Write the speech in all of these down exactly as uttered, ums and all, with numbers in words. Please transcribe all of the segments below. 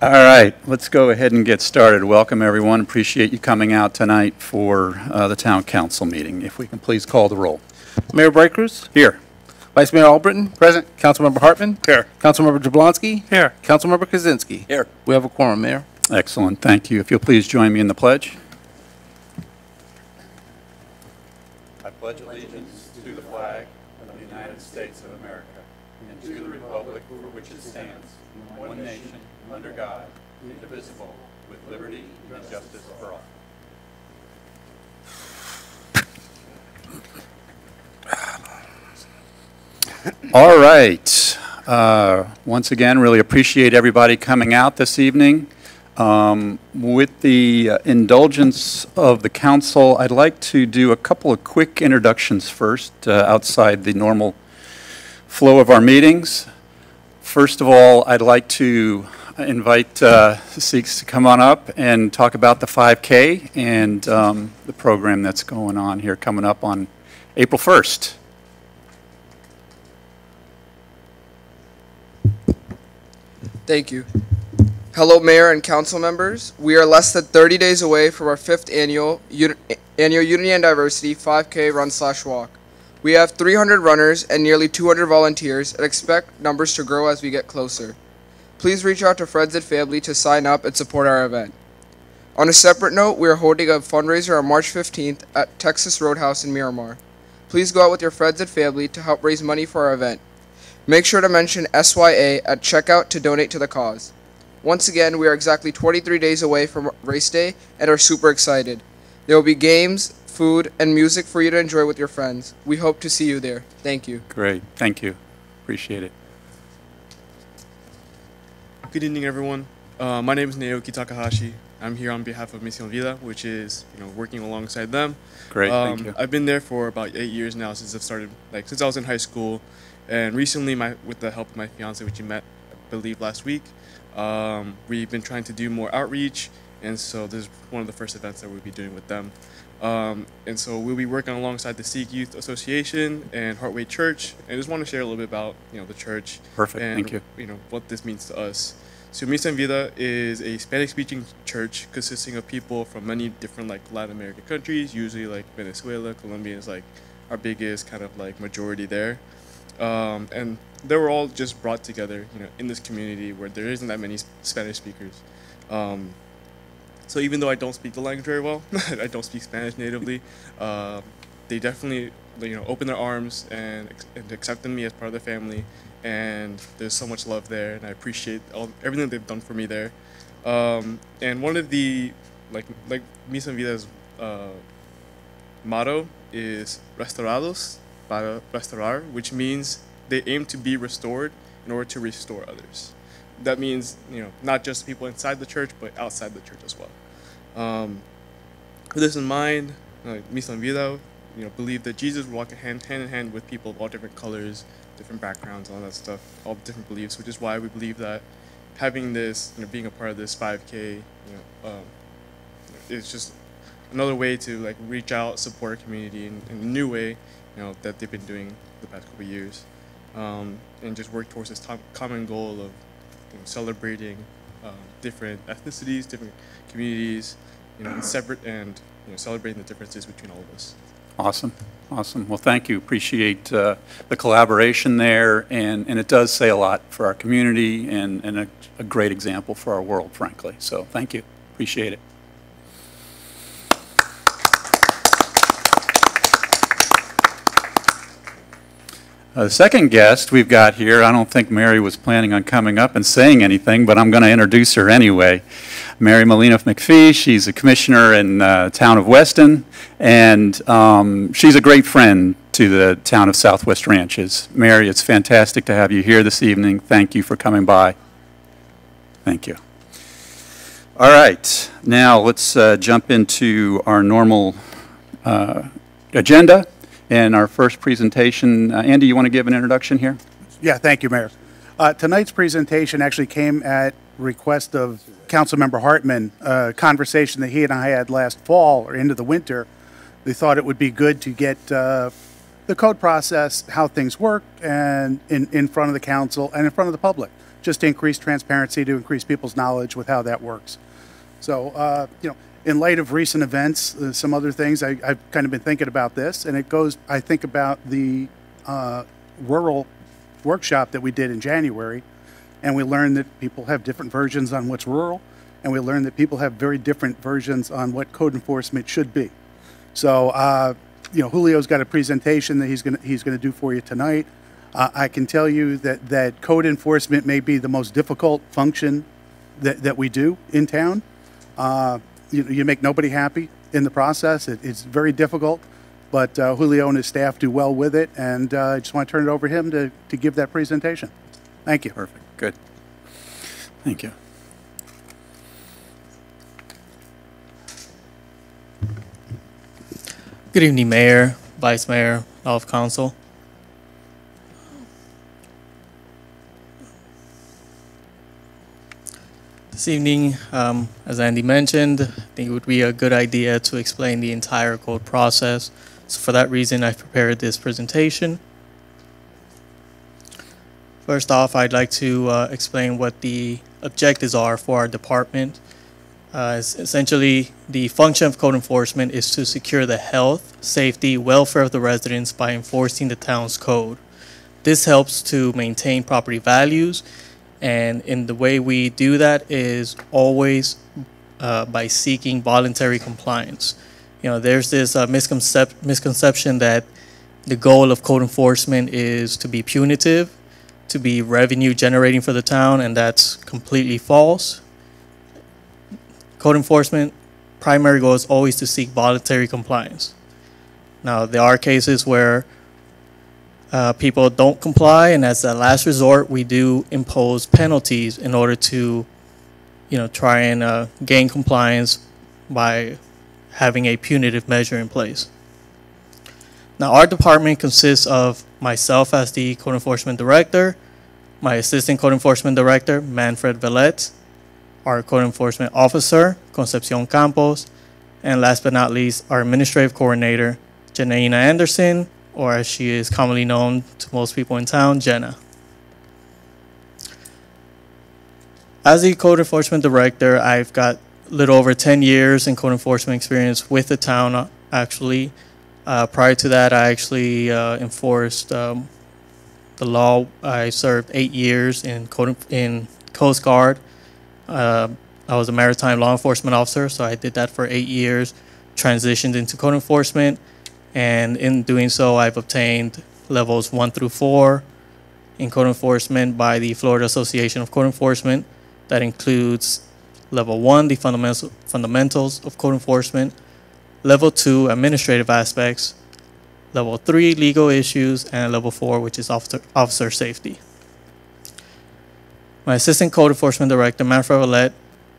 All right, let's go ahead and get started. Welcome, everyone. Appreciate you coming out tonight for uh, the Town Council meeting. If we can please call the roll. Mayor Breitkreuz? Here. Vice Mayor Albritton? Present. Councilmember Hartman? Here. Councilmember Jablonski? Here. Councilmember Kaczynski? Here. We have a quorum, Mayor. Excellent. Thank you. If you'll please join me in the pledge. I pledge allegiance to the flag of the United States of America and to the republic for which it stands, one nation, under God, indivisible, with liberty and justice for all. All right. Uh, once again, really appreciate everybody coming out this evening. Um, with the uh, indulgence of the council, I'd like to do a couple of quick introductions first, uh, outside the normal flow of our meetings. First of all, I'd like to invite uh, Sikhs to come on up and talk about the five K and um, the program that's going on here coming up on April first. Thank you. Hello, Mayor and Council members. We are less than thirty days away from our fifth annual, un annual Unity and Diversity five K Run Slash Walk. We have three hundred runners and nearly two hundred volunteers and expect numbers to grow as we get closer. Please reach out to friends and family to sign up and support our event. On a separate note, we are holding a fundraiser on March fifteenth at Texas Roadhouse in Miramar. Please go out with your friends and family to help raise money for our event. Make sure to mention S Y A at checkout to donate to the cause. Once again, we are exactly twenty-three days away from race day and are super excited. There will be games, food, and music for you to enjoy with your friends. We hope to see you there. Thank you. Great. Thank you. Appreciate it. Good evening, everyone. Uh, my name is Naoki Takahashi. I'm here on behalf of Mission Vida, which is, you know, working alongside them. Great, um, thank you. I've been there for about eight years now since I've started, like since I was in high school, and recently, my with the help of my fiance, which you met, I believe, last week, um, we've been trying to do more outreach, and so this is one of the first events that we'll be doing with them. Um, and so we'll be working alongside the Sikh Youth Association and Heartway Church. And I just want to share a little bit about, you know, the church. Perfect. And, thank you. You know, what this means to us. So Mission Vida is a Spanish-speaking church consisting of people from many different, like, Latin American countries, usually like Venezuela. Colombia is like our biggest kind of like majority there. Um, and they were all just brought together, you know, in this community where there isn't that many Spanish speakers. Um, So even though I don't speak the language very well, I don't speak Spanish natively, uh, they definitely, you know, opened their arms and, and accepted me as part of their family. And there's so much love there, and I appreciate all, everything they've done for me there. Um, and one of the, like, like Mission Vida's uh, motto is "Restaurados para restaurar," which means they aim to be restored in order to restore others. That means, you know, not just people inside the church, but outside the church as well. Um, with this in mind, like Mission Vida, you know, believe that Jesus would walk hand, hand in hand with people of all different colors, different backgrounds, all that stuff, all different beliefs, which is why we believe that having this, you know, being a part of this five K, you know, um, it's just another way to, like, reach out, support our community in, in a new way, you know, that they've been doing the past couple of years, um, and just work towards this top common goal of, you know, celebrating um, different ethnicities, different communities, you know, and separate and, you know, celebrating the differences between all of us. Awesome, awesome. Well, thank you. Appreciate uh, the collaboration there, and and it does say a lot for our community and and a, a great example for our world, frankly. So thank you. Appreciate it. Uh, the second guest we've got here, I don't think Mary was planning on coming up and saying anything, but I'm going to introduce her anyway. Mary Molina McPhee, she's a commissioner in the uh, town of Weston, and um, she's a great friend to the town of Southwest Ranches. Mary, it's fantastic to have you here this evening. Thank you for coming by. Thank you. All right, now let's uh, jump into our normal uh, agenda. And our first presentation, uh, Andy, you want to give an introduction here? Yeah, thank you, Mayor. Uh, tonight's presentation actually came at request of Councilmember Hartman, a conversation that he and I had last fall or into the winter. They thought it would be good to get uh, the code process, how things work, and in, in front of the council and in front of the public. just to increase transparency, to increase people's knowledge with how that works. So, uh, you know, in light of recent events, uh, some other things, I, I've kind of been thinking about this, and it goes, I think about the uh, rural workshop that we did in January, and we learned that people have different versions on what's rural, and we learned that people have very different versions on what code enforcement should be. So, uh, you know, Julio's got a presentation that he's gonna, he's gonna do for you tonight. Uh, I can tell you that, that code enforcement may be the most difficult function that, that we do in town. Uh, you, you make nobody happy in the process. It, it's very difficult, but uh, Julio and his staff do well with it, and uh, I just want to turn it over to him to, to give that presentation. Thank you. Perfect. Good. Thank you. Good evening, Mayor, Vice Mayor, all of Council. This evening, um, as Andy mentioned, I think it would be a good idea to explain the entire code process. So for that reason, I've prepared this presentation. First off, I'd like to uh, explain what the objectives are for our department. Uh, essentially, the function of code enforcement is to secure the health, safety, welfare of the residents by enforcing the town's code. This helps to maintain property values, and in the way we do that is always uh, by seeking voluntary compliance. You know, there's this uh, misconcep misconception that the goal of code enforcement is to be punitive, to be revenue generating for the town, and that's completely false. Code enforcement primary goal is always to seek voluntary compliance. Now, there are cases where uh, people don't comply, and as a last resort, we do impose penalties in order to, you know, try and uh, gain compliance by having a punitive measure in place. Now, our department consists of myself as the code enforcement director, my assistant code enforcement director, Manfred Vallette, our code enforcement officer, Concepcion Campos, and last but not least, our administrative coordinator, Janaina Anderson, or as she is commonly known to most people in town, Jenna. As the code enforcement director, I've got a little over ten years in code enforcement experience with the town, actually. Uh, prior to that, I actually uh, enforced um, the law. I served eight years in, code, in Coast Guard. Uh, I was a maritime law enforcement officer, so I did that for eight years, transitioned into code enforcement, and in doing so, I've obtained levels one through four in code enforcement by the Florida Association of Code Enforcement. That includes level one, the fundamentals, fundamentals of code enforcement, level two, administrative aspects, level three, legal issues, and level four, which is officer, officer safety. My assistant code enforcement director, Manfred Vallette,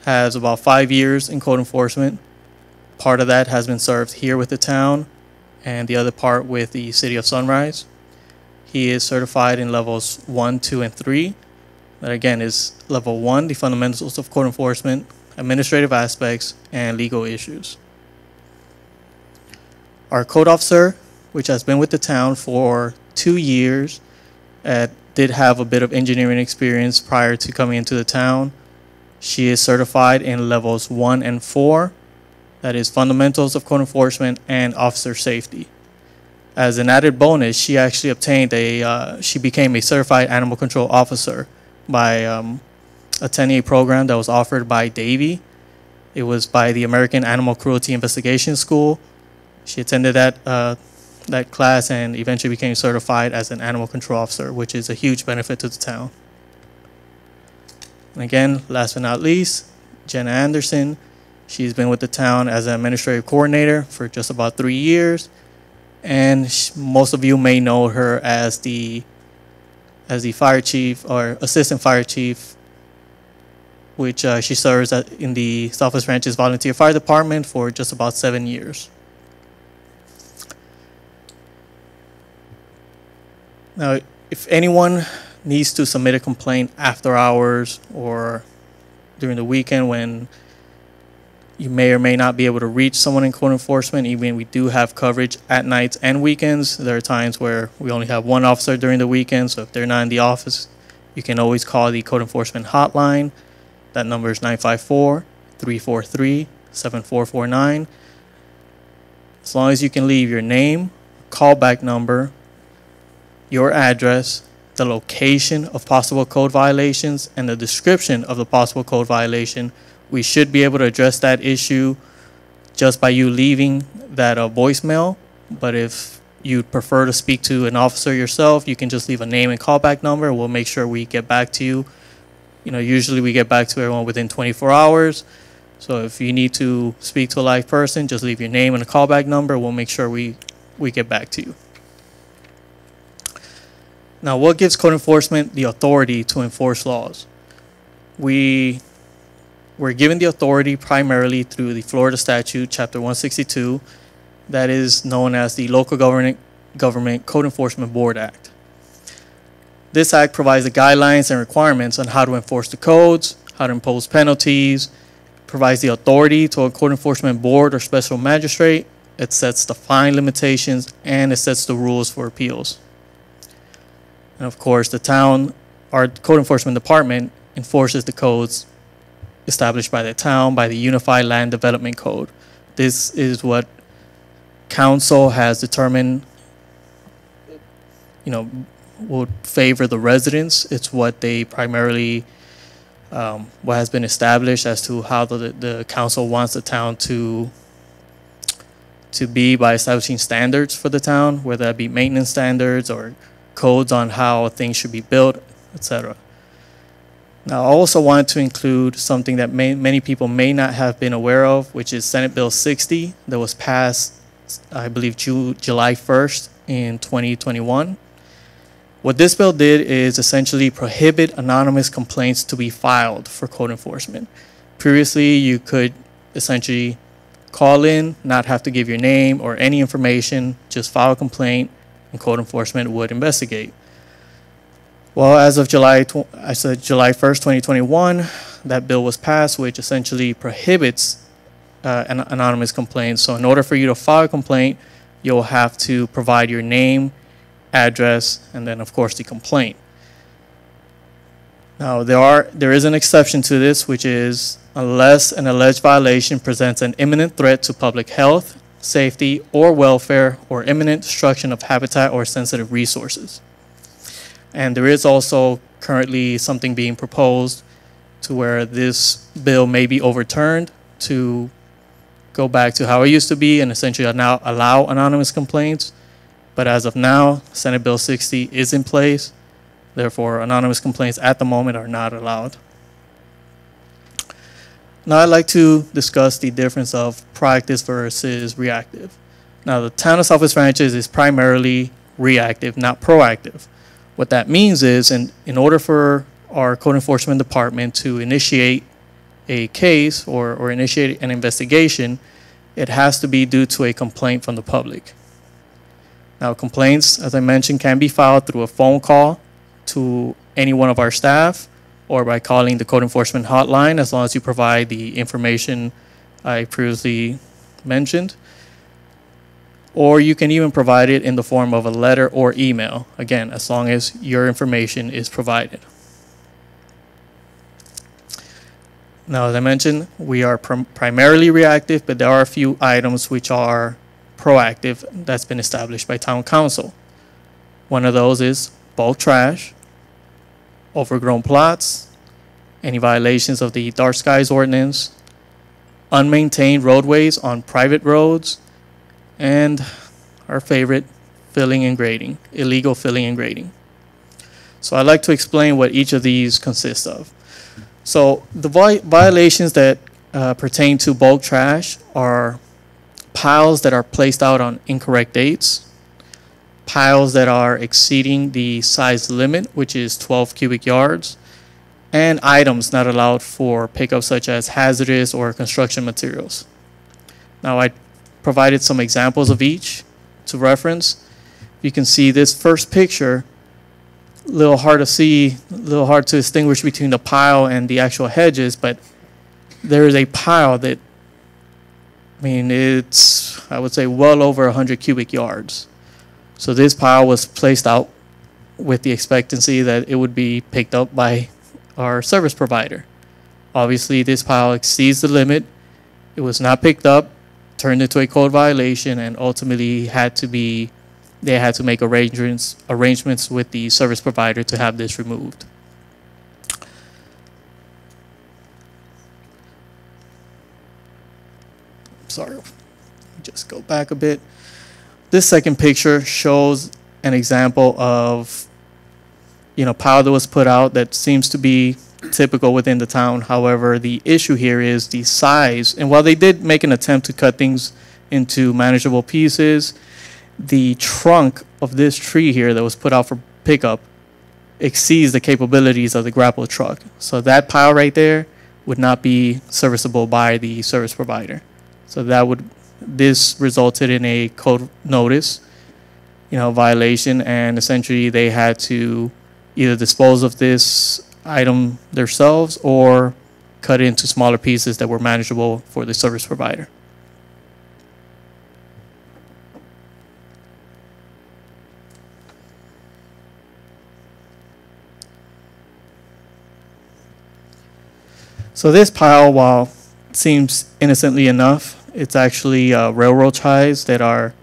has about five years in code enforcement. Part of that has been served here with the town, and the other part with the City of Sunrise. He is certified in levels one, two, and three. That again is level one, the fundamentals of code enforcement, administrative aspects, and legal issues. Our code officer, which has been with the town for two years, at did have a bit of engineering experience prior to coming into the town. She is certified in levels one and four, that is fundamentals of code enforcement and officer safety. As an added bonus, she actually obtained a, uh, she became a certified animal control officer by um, attending a program that was offered by Davey. It was by the American Animal Cruelty Investigation School. She attended that uh, that class and eventually became certified as an animal control officer, which is a huge benefit to the town. And again, last but not least, Jenna Anderson. She's been with the town as an administrative coordinator for just about three years. And she, most of you may know her as the, as the fire chief or assistant fire chief, which uh, she serves at, in the Southwest Ranches Volunteer Fire Department for just about seven years. Now, if anyone needs to submit a complaint after hours or during the weekend when you may or may not be able to reach someone in code enforcement, even we do have coverage at nights and weekends. There are times where we only have one officer during the weekend, so if they're not in the office, You can always call the code enforcement hotline. That number is nine five four, three four three, seven four four nine. As long as you can leave your name, callback number, your address, the location of possible code violations, and the description of the possible code violation, we should be able to address that issue just by you leaving that uh, voicemail. But if you'd prefer to speak to an officer yourself, you can just leave a name and callback number. We'll make sure we get back to you. You know, usually we get back to everyone within twenty-four hours. So if you need to speak to a live person, just leave your name and a callback number. We'll make sure we, we get back to you. Now, what gives code enforcement the authority to enforce laws? We were given the authority primarily through the Florida statute, Chapter one sixty-two, that is known as the Local Government, Government Code Enforcement Board Act. This act provides the guidelines and requirements on how to enforce the codes, how to impose penalties, provides the authority to a code enforcement board or special magistrate. It sets the fine limitations, and it sets the rules for appeals. And of course, the town, our code enforcement department, enforces the codes established by the town by the Unified Land Development Code. This is what council has determined, you know, would favor the residents. It's what they primarily, um, what has been established as to how the, the council wants the town to, to be by establishing standards for the town, whether that be maintenance standards or codes on how things should be built, et cetera. Now, I also wanted to include something that may, many people may not have been aware of, which is Senate Bill sixty that was passed, I believe, Ju- July first in twenty twenty-one. What this bill did is essentially prohibit anonymous complaints to be filed for code enforcement. Previously, you could essentially call in, not have to give your name or any information, just file a complaint, and code enforcement would investigate. Well, as of July, I said July first, twenty twenty-one, that bill was passed, which essentially prohibits uh, an anonymous complaint. So in order for you to file a complaint, you'll have to provide your name, address, and then of course the complaint. Now, there are there is an exception to this, which is unless an alleged violation presents an imminent threat to public health, safety, or welfare, or imminent destruction of habitat or sensitive resources. And there is also currently something being proposed to where this bill may be overturned to go back to how it used to be and essentially now allow anonymous complaints. But as of now, Senate Bill sixty is in place. Therefore, anonymous complaints at the moment are not allowed. Now, I'd like to discuss the difference of proactive versus reactive. Now, the town of Southwest Ranches is primarily reactive, not proactive. What that means is, in, in order for our code enforcement department to initiate a case or, or initiate an investigation, it has to be due to a complaint from the public. Now, complaints, as I mentioned, can be filed through a phone call to any one of our staff, or by calling the code enforcement hotline, as long as you provide the information I previously mentioned. Or you can even provide it in the form of a letter or email, again, as long as your information is provided. Now, as I mentioned, we are prim- primarily reactive, but there are a few items which are proactive that's been established by town council. One of those is bulk trash, overgrown plots, any violations of the Dark Skies Ordinance, unmaintained roadways on private roads, and our favorite, filling and grading, illegal filling and grading. So I'd like to explain what each of these consists of. So the vi violations that uh, pertain to bulk trash are piles that are placed out on incorrect dates, piles that are exceeding the size limit, which is twelve cubic yards, and items not allowed for pickup, such as hazardous or construction materials. Now, I provided some examples of each to reference. You can see this first picture, a little hard to see, a little hard to distinguish between the pile and the actual hedges, but there is a pile that, I mean, it's, I would say, well over one hundred cubic yards. So this pile was placed out with the expectancy that it would be picked up by our service provider. Obviously, this pile exceeds the limit. It was not picked up, turned into a code violation, and ultimately had to be, they had to make arrangements, arrangements with the service provider to have this removed. Sorry, just go back a bit. This second picture shows an example of, you know, pile that was put out that seems to be typical within the town. However, the issue here is the size. And while they did make an attempt to cut things into manageable pieces, the trunk of this tree here that was put out for pickup exceeds the capabilities of the grapple truck. So that pile right there would not be serviceable by the service provider. So that would, this resulted in a code notice, you know, violation, and essentially they had to either dispose of this item themselves or cut it into smaller pieces that were manageable for the service provider. So this pile, while it seems innocently enough, it's actually uh, railroad ties that are,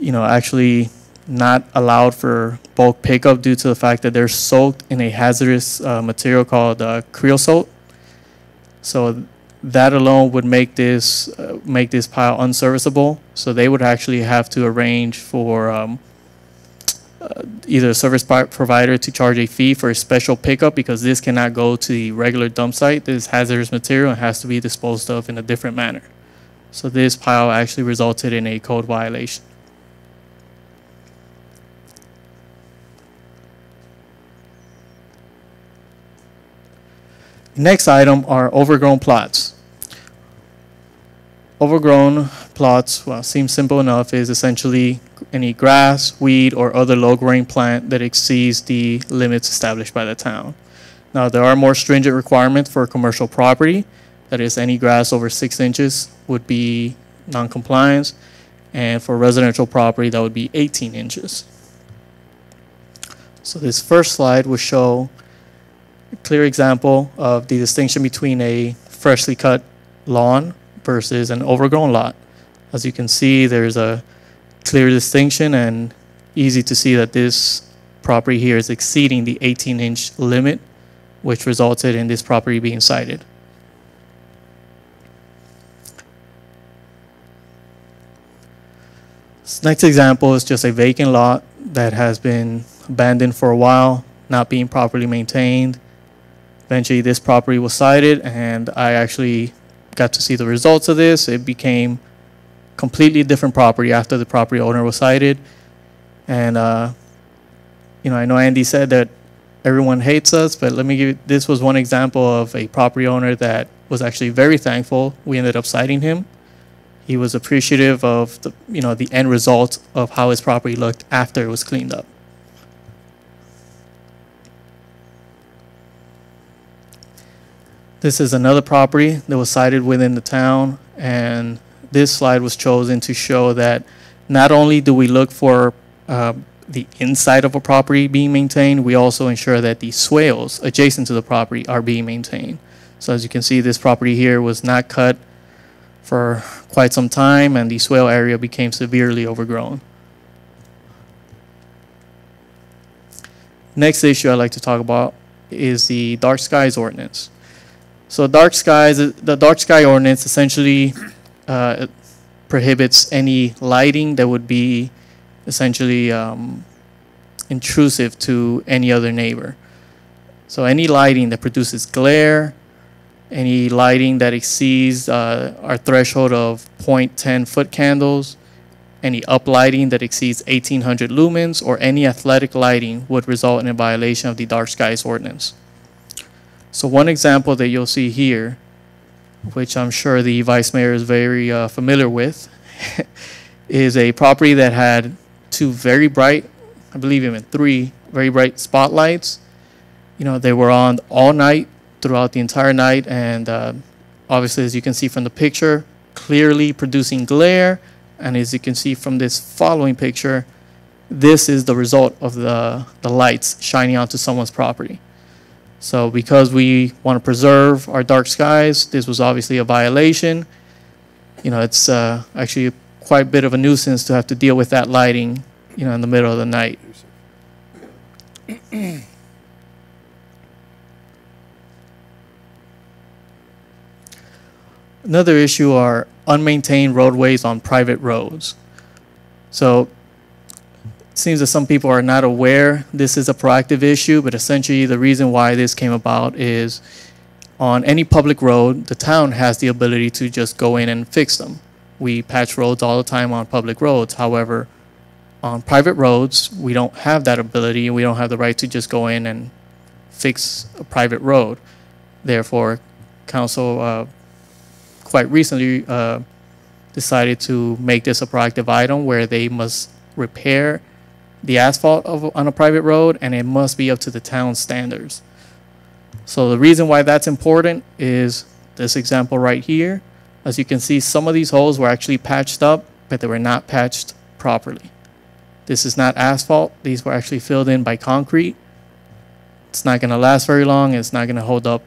you know, actually not allowed for bulk pickup due to the fact that they're soaked in a hazardous uh, material called uh, creosote. So that alone would make this uh, make this pile unserviceable. So they would actually have to arrange for um, uh, either a service provider to charge a fee for a special pickup, because this cannot go to the regular dump site. This hazardous material has to be disposed of in a different manner. So this pile actually resulted in a code violation. Next item are overgrown plots. Overgrown plots, well, seems simple enough, is essentially any grass, weed, or other low-growing plant that exceeds the limits established by the town. Now, there are more stringent requirements for commercial property. That is, any grass over six inches would be non-compliance, and for residential property, that would be eighteen inches. So this first slide will show a clear example of the distinction between a freshly cut lawn versus an overgrown lot. As you can see, there's a clear distinction, and easy to see that this property here is exceeding the eighteen inch limit, which resulted in this property being cited. This next example is just a vacant lot that has been abandoned for a while, not being properly maintained. Eventually, this property was cited, and I actually got to see the results of this. It became completely different property after the property owner was cited. And, uh, you know, I know Andy said that everyone hates us, but let me give you, this was one example of a property owner that was actually very thankful we ended up citing him. He was appreciative of the, you know, the end result of how his property looked after it was cleaned up. This is another property that was cited within the town, and this slide was chosen to show that not only do we look for uh, the inside of a property being maintained, we also ensure that the swales adjacent to the property are being maintained. So as you can see, this property here was not cut for quite some time, and the swale area became severely overgrown. Next issue I'd like to talk about is the Dark Skies Ordinance. So dark skies, the Dark Sky Ordinance essentially uh, prohibits any lighting that would be essentially um, intrusive to any other neighbor. So any lighting that produces glare, any lighting that exceeds uh, our threshold of zero point one zero foot candles, any uplighting that exceeds eighteen hundred lumens, or any athletic lighting would result in a violation of the Dark Skies Ordinance. So one example that you'll see here, which I'm sure the vice mayor is very uh, familiar with, is a property that had two very bright, I believe even three very bright spotlights. You know, they were on all night, throughout the entire night, and uh, obviously, as you can see from the picture, clearly producing glare, and as you can see from this following picture, this is the result of the, the lights shining onto someone's property. So because we want to preserve our dark skies, this was obviously a violation. You know, it's uh, actually quite a bit of a nuisance to have to deal with that lighting, you know, in the middle of the night. Another issue are unmaintained roadways on private roads. So it seems that some people are not aware this is a proactive issue, but essentially the reason why this came about is on any public road, the town has the ability to just go in and fix them. We patch roads all the time on public roads. However, on private roads, we don't have that ability. We don't have the right to just go in and fix a private road. Therefore, council uh, quite recently uh, decided to make this a proactive item where they must repair the asphalt of, on a private road, and it must be up to the town standards. So the reason why that's important is this example right here. As you can see, some of these holes were actually patched up, but they were not patched properly. This is not asphalt. These were actually filled in by concrete. It's not going to last very long. It's not going to hold up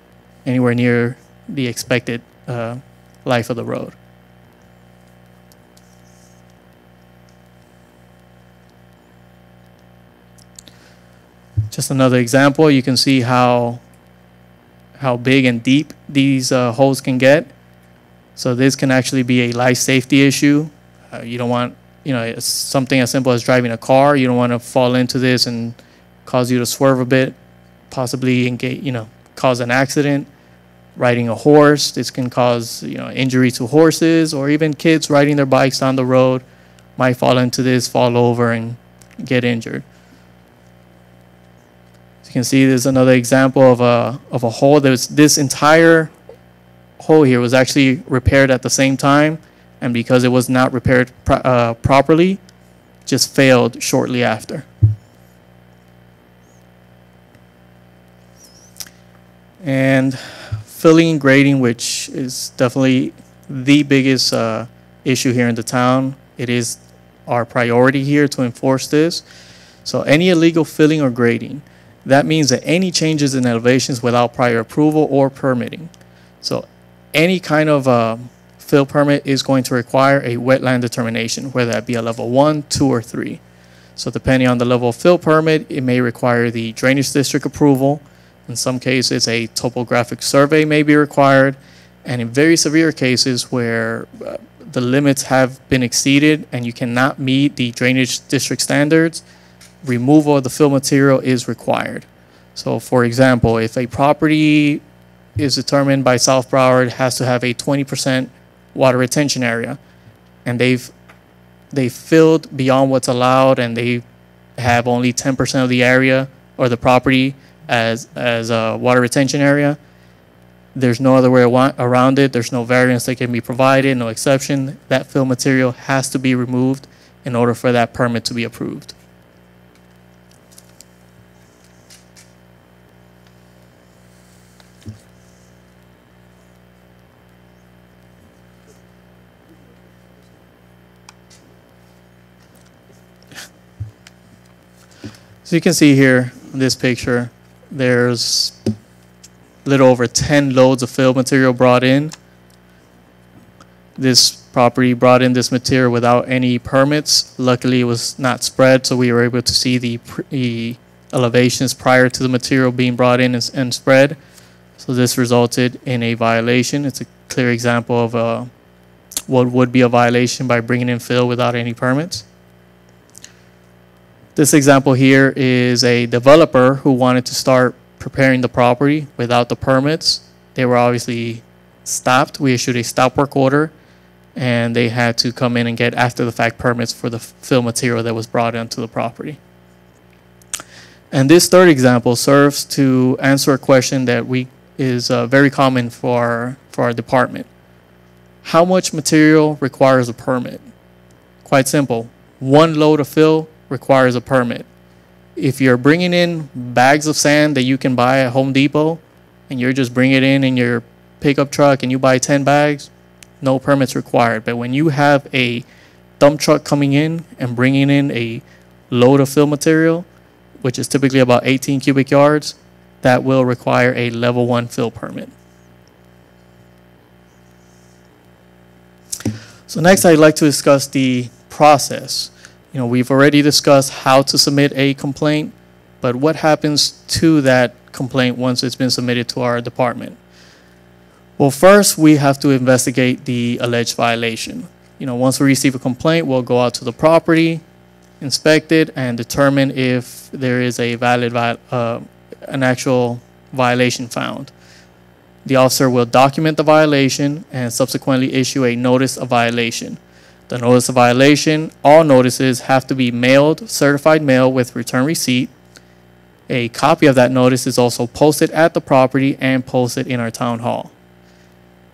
anywhere near the expected uh, life of the road. Just another example. You can see how how big and deep these uh, holes can get. So this can actually be a life safety issue. Uh, you don't want, you know, it's something as simple as driving a car. You don't want to fall into this and cause you to swerve a bit, possibly engage, you know, cause an accident. Riding a horse, this can cause, you know, injury to horses, or even kids riding their bikes down the road might fall into this, fall over and get injured. You can see there's another example of a, of a hole. There's this entire hole here was actually repaired at the same time, and because it was not repaired pro uh, properly, just failed shortly after. And filling and grading, which is definitely the biggest uh, issue here in the town. It is our priority here to enforce this. So any illegal filling or grading, that means that any changes in elevations without prior approval or permitting. So any kind of uh, fill permit is going to require a wetland determination, whether that be a level one, two, or three. So depending on the level of fill permit, it may require the drainage district approval. In some cases, a topographic survey may be required. And in very severe cases where uh, the limits have been exceeded and you cannot meet the drainage district standards, removal of the fill material is required. So for example, if a property is determined by South Broward has to have a twenty percent water retention area, and they've they filled beyond what's allowed, and they have only ten percent of the area or the property as as a water retention area, there's no other way around it. There's no variance that can be provided, no exception. That fill material has to be removed in order for that permit to be approved. So you can see here in this picture, there's a little over ten loads of fill material brought in. This property brought in this material without any permits. Luckily, it was not spread, so we were able to see the, the elevations prior to the material being brought in and, and spread. So this resulted in a violation. It's a clear example of uh, what would be a violation by bringing in fill without any permits. This example here is a developer who wanted to start preparing the property without the permits. They were obviously stopped. We issued a stop work order, and they had to come in and get after-the-fact permits for the fill material that was brought into the property. And this third example serves to answer a question that we is uh, very common for, for our department. How much material requires a permit? Quite simple. One load of fill requires a permit. If you're bringing in bags of sand that you can buy at Home Depot, and you're just bringing it in in your pickup truck and you buy ten bags, no permits required. But when you have a dump truck coming in and bringing in a load of fill material, which is typically about eighteen cubic yards, that will require a level one fill permit. So next I'd like to discuss the process. You know, we've already discussed how to submit a complaint, but what happens to that complaint once it's been submitted to our department? Well, first we have to investigate the alleged violation. You know, once we receive a complaint, we'll go out to the property, inspect it, and determine if there is a valid, uh, an actual violation found. The officer will document the violation and subsequently issue a notice of violation. The notice of violation, all notices have to be mailed, certified mail with return receipt. A copy of that notice is also posted at the property and posted in our town hall.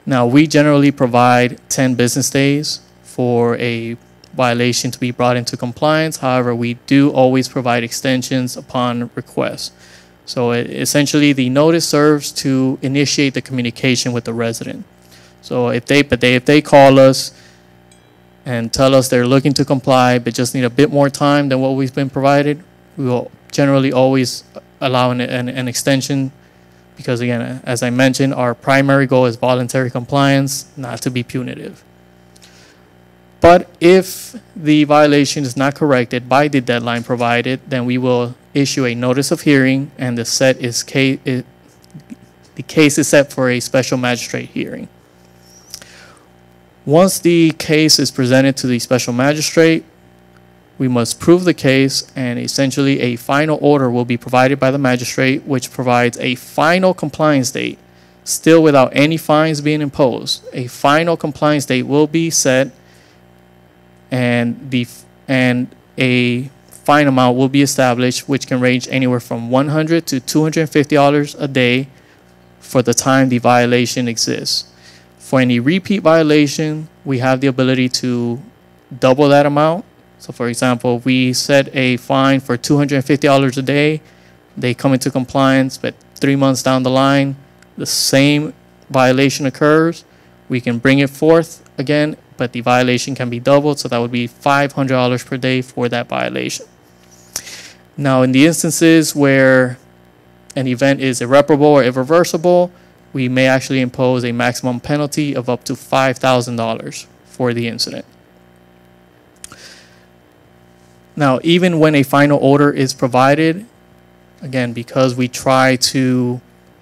Now, we generally provide ten business days for a violation to be brought into compliance. However, we do always provide extensions upon request. So it, essentially, the notice serves to initiate the communication with the resident. So if they, but they, if they call us and tell us they're looking to comply but just need a bit more time than what we've been provided, we will generally always allow an, an, an extension because, again, as I mentioned, our primary goal is voluntary compliance, not to be punitive. But if the violation is not corrected by the deadline provided, then we will issue a notice of hearing, and the set is case it, the case is set for a special magistrate hearing. Once the case is presented to the special magistrate, we must prove the case, and essentially a final order will be provided by the magistrate, which provides a final compliance date, still without any fines being imposed. A final compliance date will be set, and the and a fine amount will be established, which can range anywhere from one hundred to two hundred fifty dollars a day for the time the violation exists. For any repeat violation, we have the ability to double that amount. So for example, we set a fine for two hundred fifty dollars a day. They come into compliance, but three months down the line, the same violation occurs. We can bring it forth again, but the violation can be doubled, so that would be five hundred dollars per day for that violation. Now, in the instances where an event is irreparable or irreversible, we may actually impose a maximum penalty of up to five thousand dollars for the incident. Now, even when a final order is provided, again, because we try to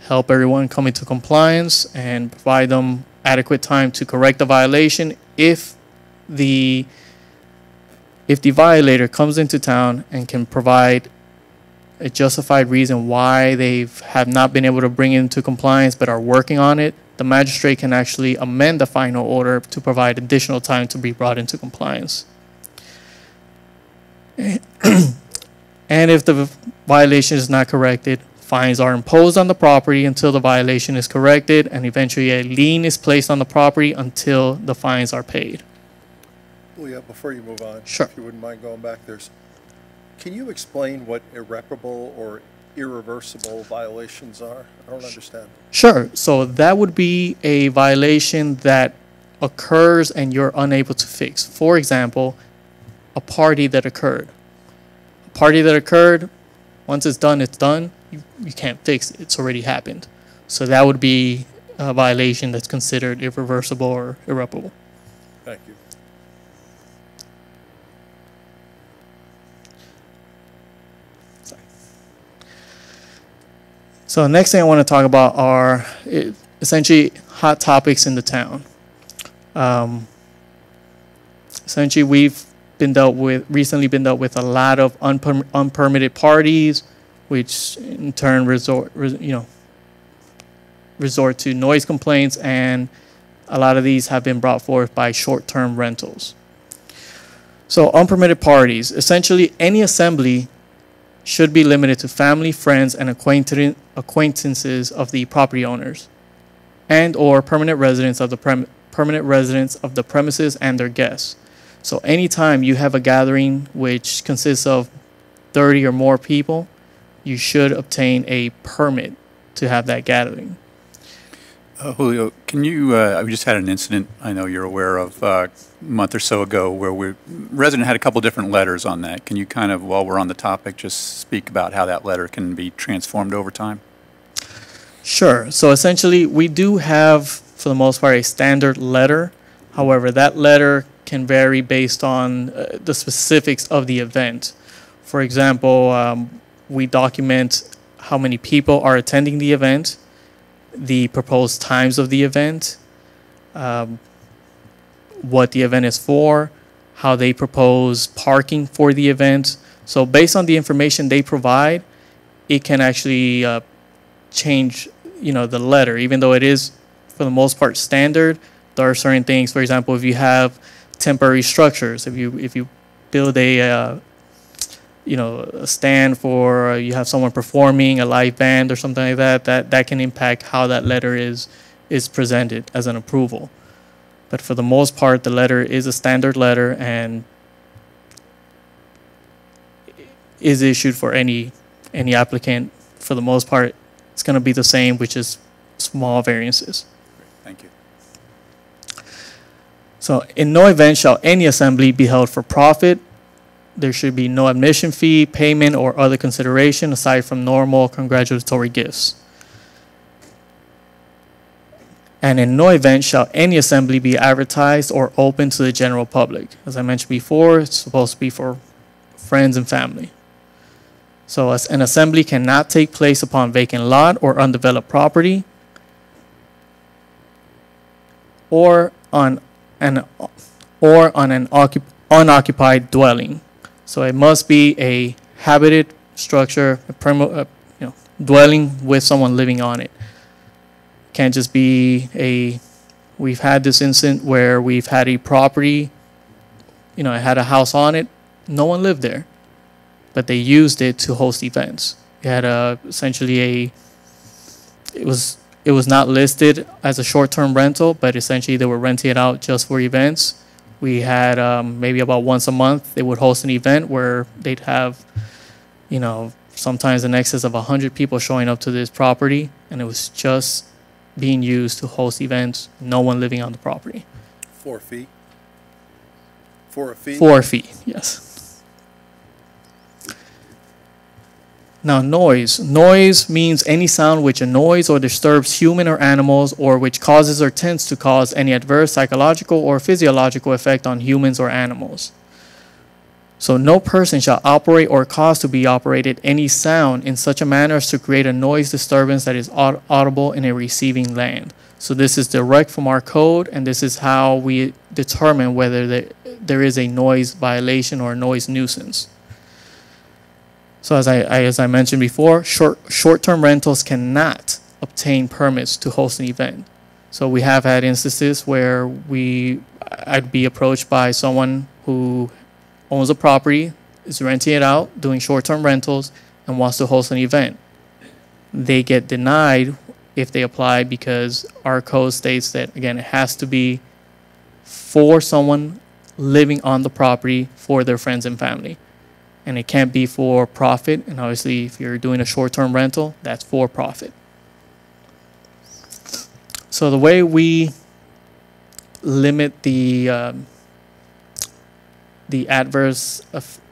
help everyone come into compliance and provide them adequate time to correct the violation, if the if the violator comes into town and can provide a justified reason why they have not been able to bring it into compliance but are working on it, the magistrate can actually amend the final order to provide additional time to be brought into compliance. And if the violation is not corrected, fines are imposed on the property until the violation is corrected, and eventually a lien is placed on the property until the fines are paid. Well, yeah, before you move on, sure. If you wouldn't mind going back, there's can you explain what irreparable or irreversible violations are? I don't understand. Sure. So that would be a violation that occurs and you're unable to fix. For example, a party that occurred. A party that occurred, once it's done, it's done. You, you can't fix it. It's already happened. So that would be a violation that's considered irreversible or irreparable. Thank you. So the next thing I want to talk about are essentially hot topics in the town. Um, essentially, we've been dealt with recently been dealt with a lot of unper unpermitted parties, which in turn resort res you know resort to noise complaints, and a lot of these have been brought forth by short-term rentals. So unpermitted parties, essentially any assembly should be limited to family, friends, and acquaintances of the property owners and or permanent residents of the prem permanent residents of the premises and their guests. So anytime you have a gathering which consists of thirty or more people, you should obtain a permit to have that gathering. Uh, Julio, can you, uh, we just had an incident I know you're aware of uh, a month or so ago where we, resident had a couple different letters on that. Can you kind of, while we're on the topic, just speak about how that letter can be transformed over time? Sure. So essentially, we do have, for the most part, a standard letter. However, that letter can vary based on uh, the specifics of the event. For example, um, we document how many people are attending the event, the proposed times of the event, um, what the event is for, how they propose parking for the event. So based on the information they provide, it can actually uh, change, you know, the letter, even though it is for the most part standard. There are certain things, for example, if you have temporary structures, if you if you build a uh, you know, a stand for, uh, you have someone performing, a live band or something like that, that, that can impact how that letter is, is presented as an approval. But for the most part, the letter is a standard letter and is issued for any, any applicant. For the most part, it's going to be the same, which is small variances. Thank you. So, in no event shall any assembly be held for profit. There should be no admission fee, payment, or other consideration aside from normal congratulatory gifts. And in no event shall any assembly be advertised or open to the general public. As I mentioned before, it's supposed to be for friends and family. So an assembly cannot take place upon vacant lot or undeveloped property or on an, or on an unoccupied dwelling. So it must be a habited structure, a perma, uh, you know, dwelling with someone living on it. Can't just be a, we've had this incident where we've had a property, you know, it had a house on it, no one lived there, but they used it to host events. It had a, essentially a, it was, it was not listed as a short-term rental, but essentially they were renting it out just for events. We had um, maybe about once a month, they would host an event where they'd have, you know, sometimes in excess of one hundred people showing up to this property, and it was just being used to host events, no one living on the property. For a fee? For a fee? For a fee, yes. Now, noise. Noise means any sound which annoys or disturbs human or animals, or which causes or tends to cause any adverse psychological or physiological effect on humans or animals. So no person shall operate or cause to be operated any sound in such a manner as to create a noise disturbance that is aud- audible in a receiving land. So this is direct from our code, and this is how we determine whether there, there is a noise violation or a noise nuisance. So as I, I, as I mentioned before, short, short-term rentals cannot obtain permits to host an event. So we have had instances where we, I'd be approached by someone who owns a property, is renting it out, doing short-term rentals, and wants to host an event. They get denied if they apply because our code states that, again, it has to be for someone living on the property for their friends and family. And it can't be for profit. And obviously, if you're doing a short-term rental, that's for profit. So the way we limit the um, the adverse,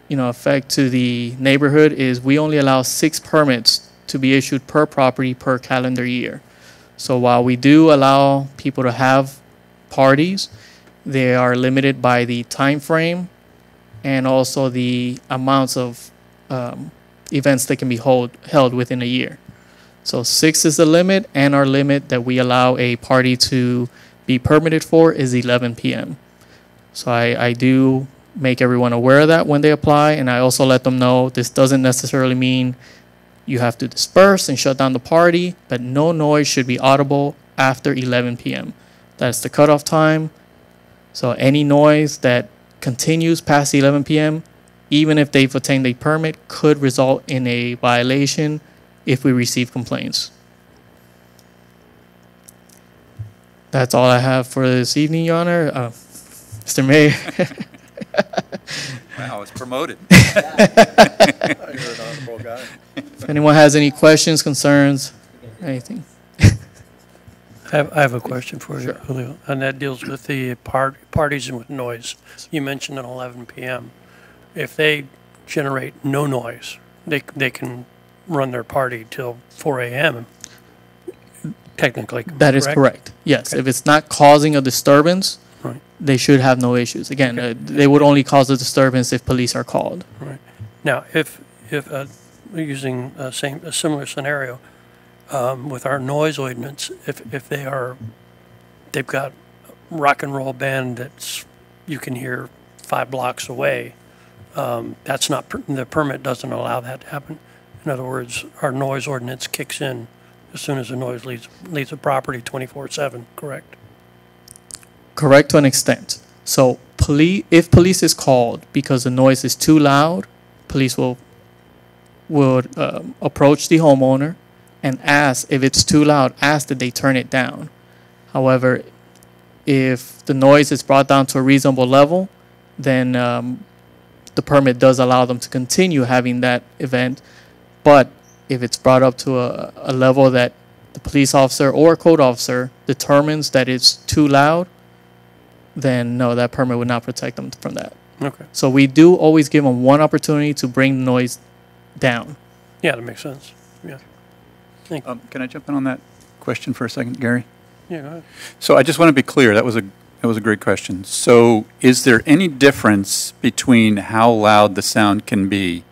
you know, effect to the neighborhood is we only allow six permits to be issued per property per calendar year. So while we do allow people to have parties, they are limited by the time frame and also the amounts of um, events that can be hold, held within a year. So six is the limit, and our limit that we allow a party to be permitted for is eleven P M So I, I do make everyone aware of that when they apply, and I also let them know this doesn't necessarily mean you have to disperse and shut down the party, but no noise should be audible after eleven P M That's the cutoff time. So any noise that continues past eleven P M, even if they've obtained a permit, could result in a violation if we receive complaints. That's all I have for this evening, Your Honor. Uh, Mister Mayor. Wow, it's promoted. If anyone has any questions, concerns, anything. I have, I have a question for you, Julio, sure. And that deals with the par parties and with noise. You mentioned at eleven P M If they generate no noise, they they can run their party till four A M Technically, that correct? Is correct. Yes, okay. If it's not causing a disturbance, right. They should have no issues. Again, okay. uh, they would only cause a disturbance if police are called. Right. Now, if if uh, using a same a similar scenario. Um, with our noise ordinance, if, if they are, they've got a rock and roll band that's you can hear five blocks away, um, that's not, per the permit doesn't allow that to happen. In other words, our noise ordinance kicks in as soon as the noise leaves, leaves the property twenty-four seven, correct? Correct to an extent. So police, if police is called because the noise is too loud, police will, will um, approach the homeowner and ask if it's too loud, ask that they turn it down. However, if the noise is brought down to a reasonable level, then um, the permit does allow them to continue having that event. But if it's brought up to a, a level that the police officer or code officer determines that it's too loud, then no, that permit would not protect them from that. Okay. So we do always give them one opportunity to bring the noise down. Yeah, that makes sense. Yeah. Um, can I jump in on that question for a second, Gary? Yeah, go ahead. So I just want to be clear. That was a that was a great question. So is there any difference between how loud the sound can be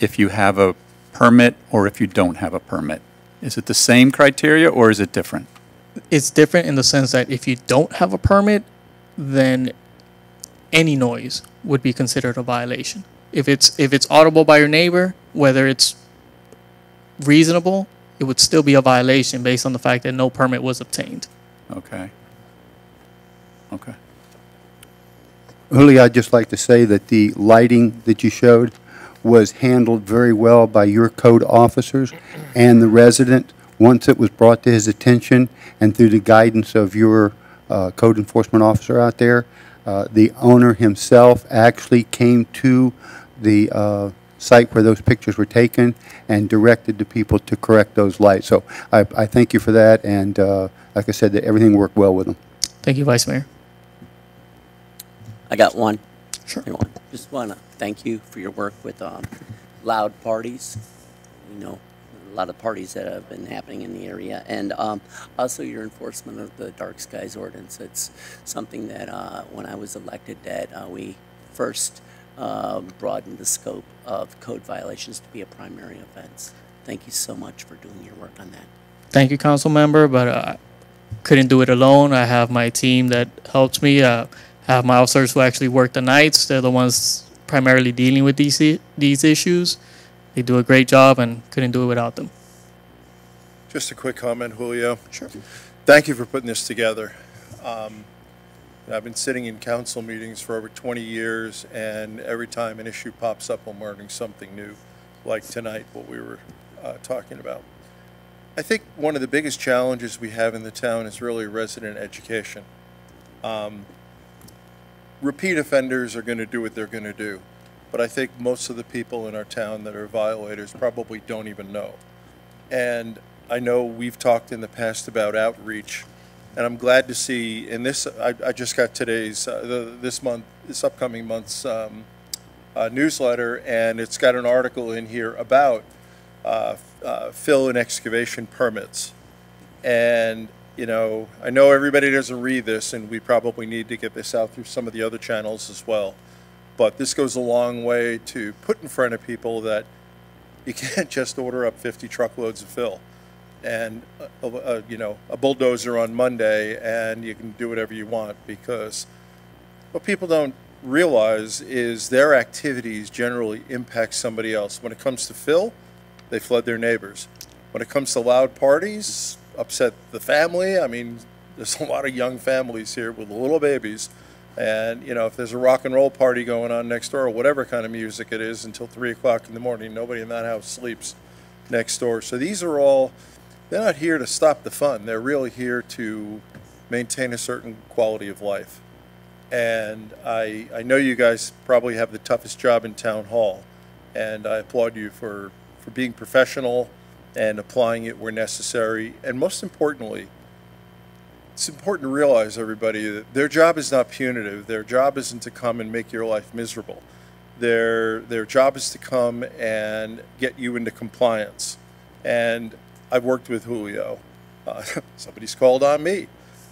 if you have a permit or if you don't have a permit? Is it the same criteria or is it different? It's different in the sense that if you don't have a permit, then any noise would be considered a violation. If it's if it's audible by your neighbor, whether it's reasonable, it would still be a violation based on the fact that no permit was obtained. Okay. Okay. Julio, I'd just like to say that the lighting that you showed was handled very well by your code officers and the resident. Once it was brought to his attention and through the guidance of your uh, code enforcement officer out there, uh, the owner himself actually came to the uh, site where those pictures were taken and directed the people to correct those lights. So I, I thank you for that, and uh, like I said, that everything worked well with them. Thank you, Vice Mayor. I got one. Sure. Anyone? Just want to thank you for your work with um, loud parties. You know, a lot of parties that have been happening in the area, and um, also your enforcement of the Dark Skies Ordinance. It's something that uh, when I was elected that uh, we first Uh, broaden the scope of code violations to be a primary offense. Thank you so much for doing your work on that. Thank you, Council Member, but uh, I couldn't do it alone. I have my team that helps me. Uh, I have my officers who actually work the nights. They're the ones primarily dealing with these, these issues. They do a great job and couldn't do it without them. Just a quick comment, Julio. Sure. Thank you for putting this together. Um, I've been sitting in council meetings for over twenty years, and every time an issue pops up, I'm learning something new, like tonight, what we were uh, talking about. I think one of the biggest challenges we have in the town is really resident education. Um, repeat offenders are going to do what they're going to do, but I think most of the people in our town that are violators probably don't even know. And I know we've talked in the past about outreach. And I'm glad to see in this, I, I just got today's, uh, the, this month, this upcoming month's um, uh, newsletter, and it's got an article in here about uh, uh, fill and excavation permits. And, you know, I know everybody doesn't read this, and we probably need to get this out through some of the other channels as well. But this goes a long way to put in front of people that you can't just order up fifty truckloads of fill and a, a, you know, a bulldozer on Monday, and you can do whatever you want, because what people don't realize is their activities generally impact somebody else. When it comes to fill, they flood their neighbors. When it comes to loud parties, upset the family. I mean, there's a lot of young families here with little babies, and you know, if there's a rock and roll party going on next door or whatever kind of music it is until three o'clock in the morning, nobody in that house sleeps next door. So these are all, they're not here to stop the fun. They're really here to maintain a certain quality of life. And I, I know you guys probably have the toughest job in town hall, and I applaud you for, for being professional and applying it where necessary. And most importantly, it's important to realize, everybody, that their job is not punitive. Their job isn't to come and make your life miserable. Their, their job is to come and get you into compliance. And I've worked with Julio. Uh, somebody's called on me.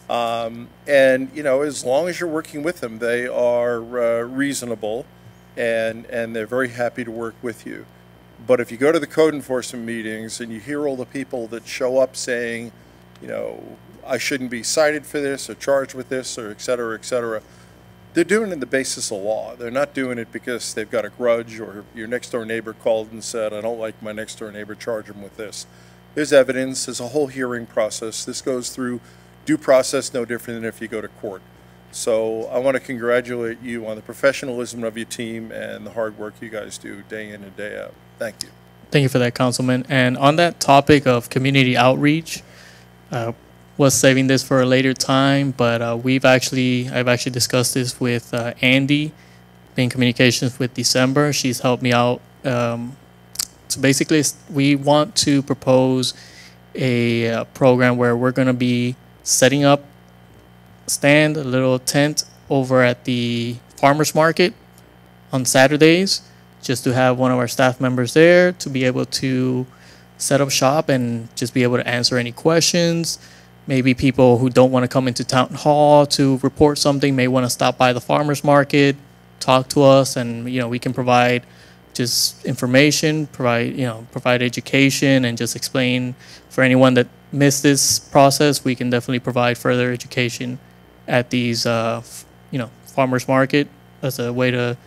Um, and, you know, as long as you're working with them, they are uh, reasonable and, and they're very happy to work with you. But if you go to the code enforcement meetings and you hear all the people that show up saying, you know, I shouldn't be cited for this or charged with this or et cetera, et cetera, they're doing it on the basis of law. They're not doing it because they've got a grudge or your next door neighbor called and said, I don't like my next door neighbor, charge him with this. There's evidence, there's a whole hearing process. This goes through due process, no different than if you go to court. So I want to congratulate you on the professionalism of your team and the hard work you guys do day in and day out. Thank you. Thank you for that, Councilman. And on that topic of community outreach, uh, was saving this for a later time, but uh, we've actually, I've actually discussed this with uh, Andy, in communications with December. She's helped me out. Um, so basically, we want to propose a uh, program where we're going to be setting up stand, a little tent over at the farmers market on Saturdays, just to have one of our staff members there to be able to set up shop and just be able to answer any questions. Maybe people who don't want to come into town hall to report something may want to stop by the farmers market, talk to us, and you know, we can provide just information, provide you know provide education, and just explain for anyone that missed this process. We can definitely provide further education at these uh, you know farmers market as a way to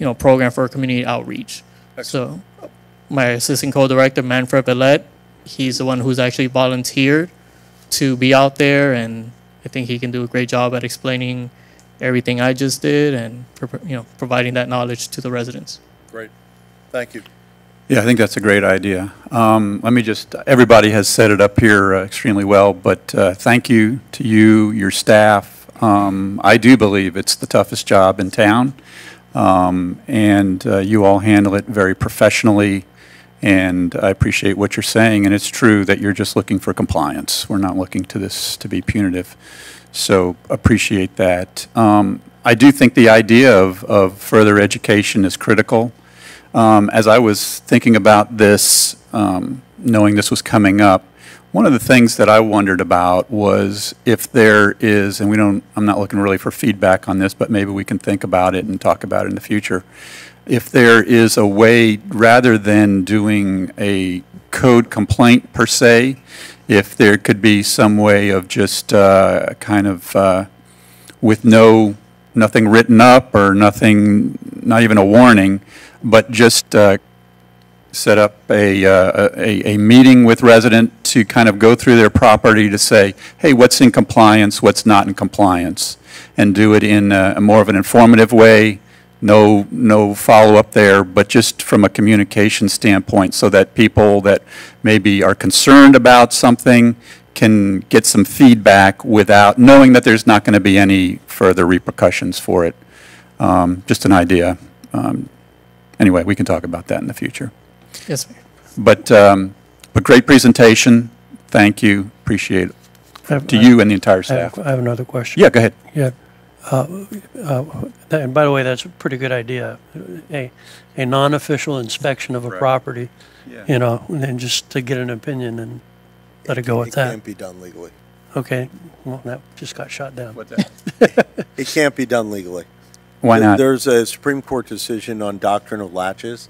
you know program for community outreach. Excellent. So my assistant co-director Manfred Vallette, he's the one who's actually volunteered to be out there, and I think he can do a great job at explaining everything I just did and you know providing that knowledge to the residents. Great, thank you. Yeah, I think that's a great idea. Um, let me just, everybody has set it up here uh, extremely well, but uh, thank you to you, your staff. Um, I do believe it's the toughest job in town, um, and uh, you all handle it very professionally, and I appreciate what you're saying, and it's true that you're just looking for compliance. We're not looking to this to be punitive, so appreciate that. Um, I do think the idea of, of further education is critical. Um, as I was thinking about this, um, knowing this was coming up, one of the things that I wondered about was if there is, and we don't, I'm not looking really for feedback on this, but maybe we can think about it and talk about it in the future. If there is a way, rather than doing a code complaint per se, if there could be some way of just uh, kind of uh, with no, nothing written up or nothing, not even a warning, but just uh, set up a, uh, a, a meeting with resident to kind of go through their property to say, hey, what's in compliance, what's not in compliance, and do it in a, a more of an informative way, no, no follow-up there, but just from a communication standpoint so that people that maybe are concerned about something can get some feedback without knowing that there's not going to be any further repercussions for it. Um, just an idea. Um, Anyway, we can talk about that in the future. Yes, Mayor. But, um, but great presentation. Thank you. Appreciate it. Have, to I, you and the entire staff. I have, I have another question. Yeah, go ahead. Yeah. Uh, uh, that, and by the way, that's a pretty good idea. A, a non-official inspection of a right. property, yeah. you know, and then just to get an opinion and let it, it go with it that. It can't be done legally. Okay. Well, that just got shot down. What the it can't be done legally. Why not? There's a Supreme Court decision on doctrine of latches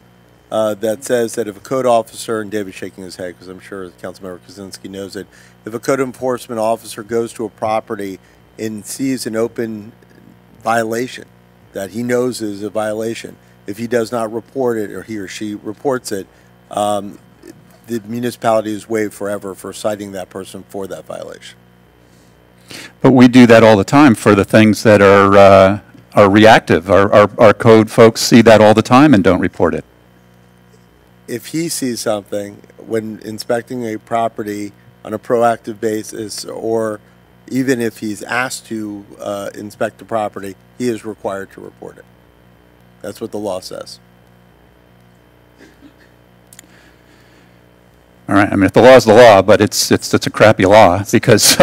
uh, that says that if a code officer, and David's shaking his head because I'm sure Councilmember Kaczynski knows it, if a code enforcement officer goes to a property and sees an open violation that he knows is a violation, if he does not report it or he or she reports it, um, the municipality is waived forever for citing that person for that violation. But we do that all the time for the things that are... Uh are reactive. Our, our, our code folks see that all the time and don't report it. If he sees something when inspecting a property on a proactive basis, or even if he's asked to uh, inspect the property, he is required to report it. That's what the law says. All right. I mean, if the law is the law, but it's, it's, it's a crappy law because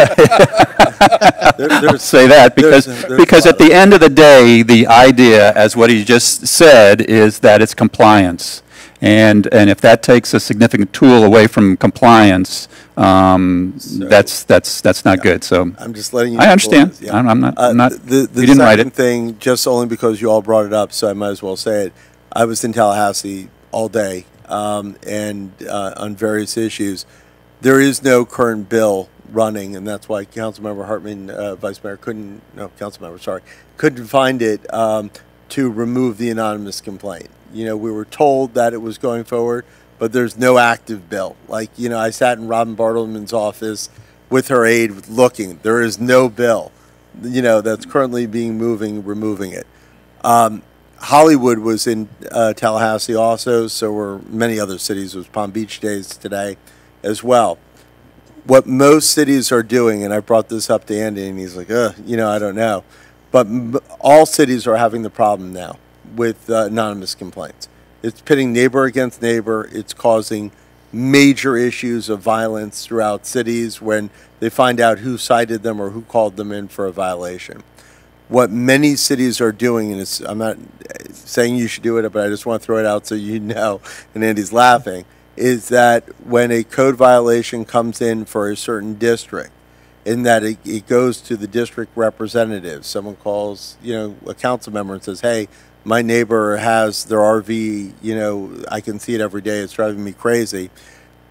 there, there's, say that because there's, there's because at the end of the day, the idea, as what he just said, is that it's compliance, and and if that takes a significant tool away from compliance, um, so, that's that's that's not yeah, good. So I'm just letting you. I understand. Yeah. I'm, I'm not. I'm not. Uh, the the you didn't write it. Thing, just only because you all brought it up, so I might as well say it. I was in Tallahassee all day um, and uh, on various issues. There is no current bill running, and that's why Councilmember Hartman, uh, Vice Mayor, couldn't, no, Councilmember, sorry, couldn't find it um, to remove the anonymous complaint. You know, we were told that it was going forward, but there's no active bill. Like, you know, I sat in Robin Bartleman's office with her aide looking. There is no bill, you know, that's currently being moving, removing it. Um, Hollywood was in uh, Tallahassee also, so were many other cities. It was Palm Beach Days today as well. What most cities are doing, and I brought this up to Andy, and he's like, ugh, you know, I don't know. But m all cities are having the problem now with uh, anonymous complaints. It's pitting neighbor against neighbor. It's causing major issues of violence throughout cities when they find out who cited them or who called them in for a violation. What many cities are doing, and it's, I'm not saying you should do it, but I just want to throw it out so you know, and Andy's laughing, is that when a code violation comes in for a certain district, in that it, it goes to the district representative. Someone calls, you know, a council member and says, hey, my neighbor has their R V, you know, I can see it every day, it's driving me crazy.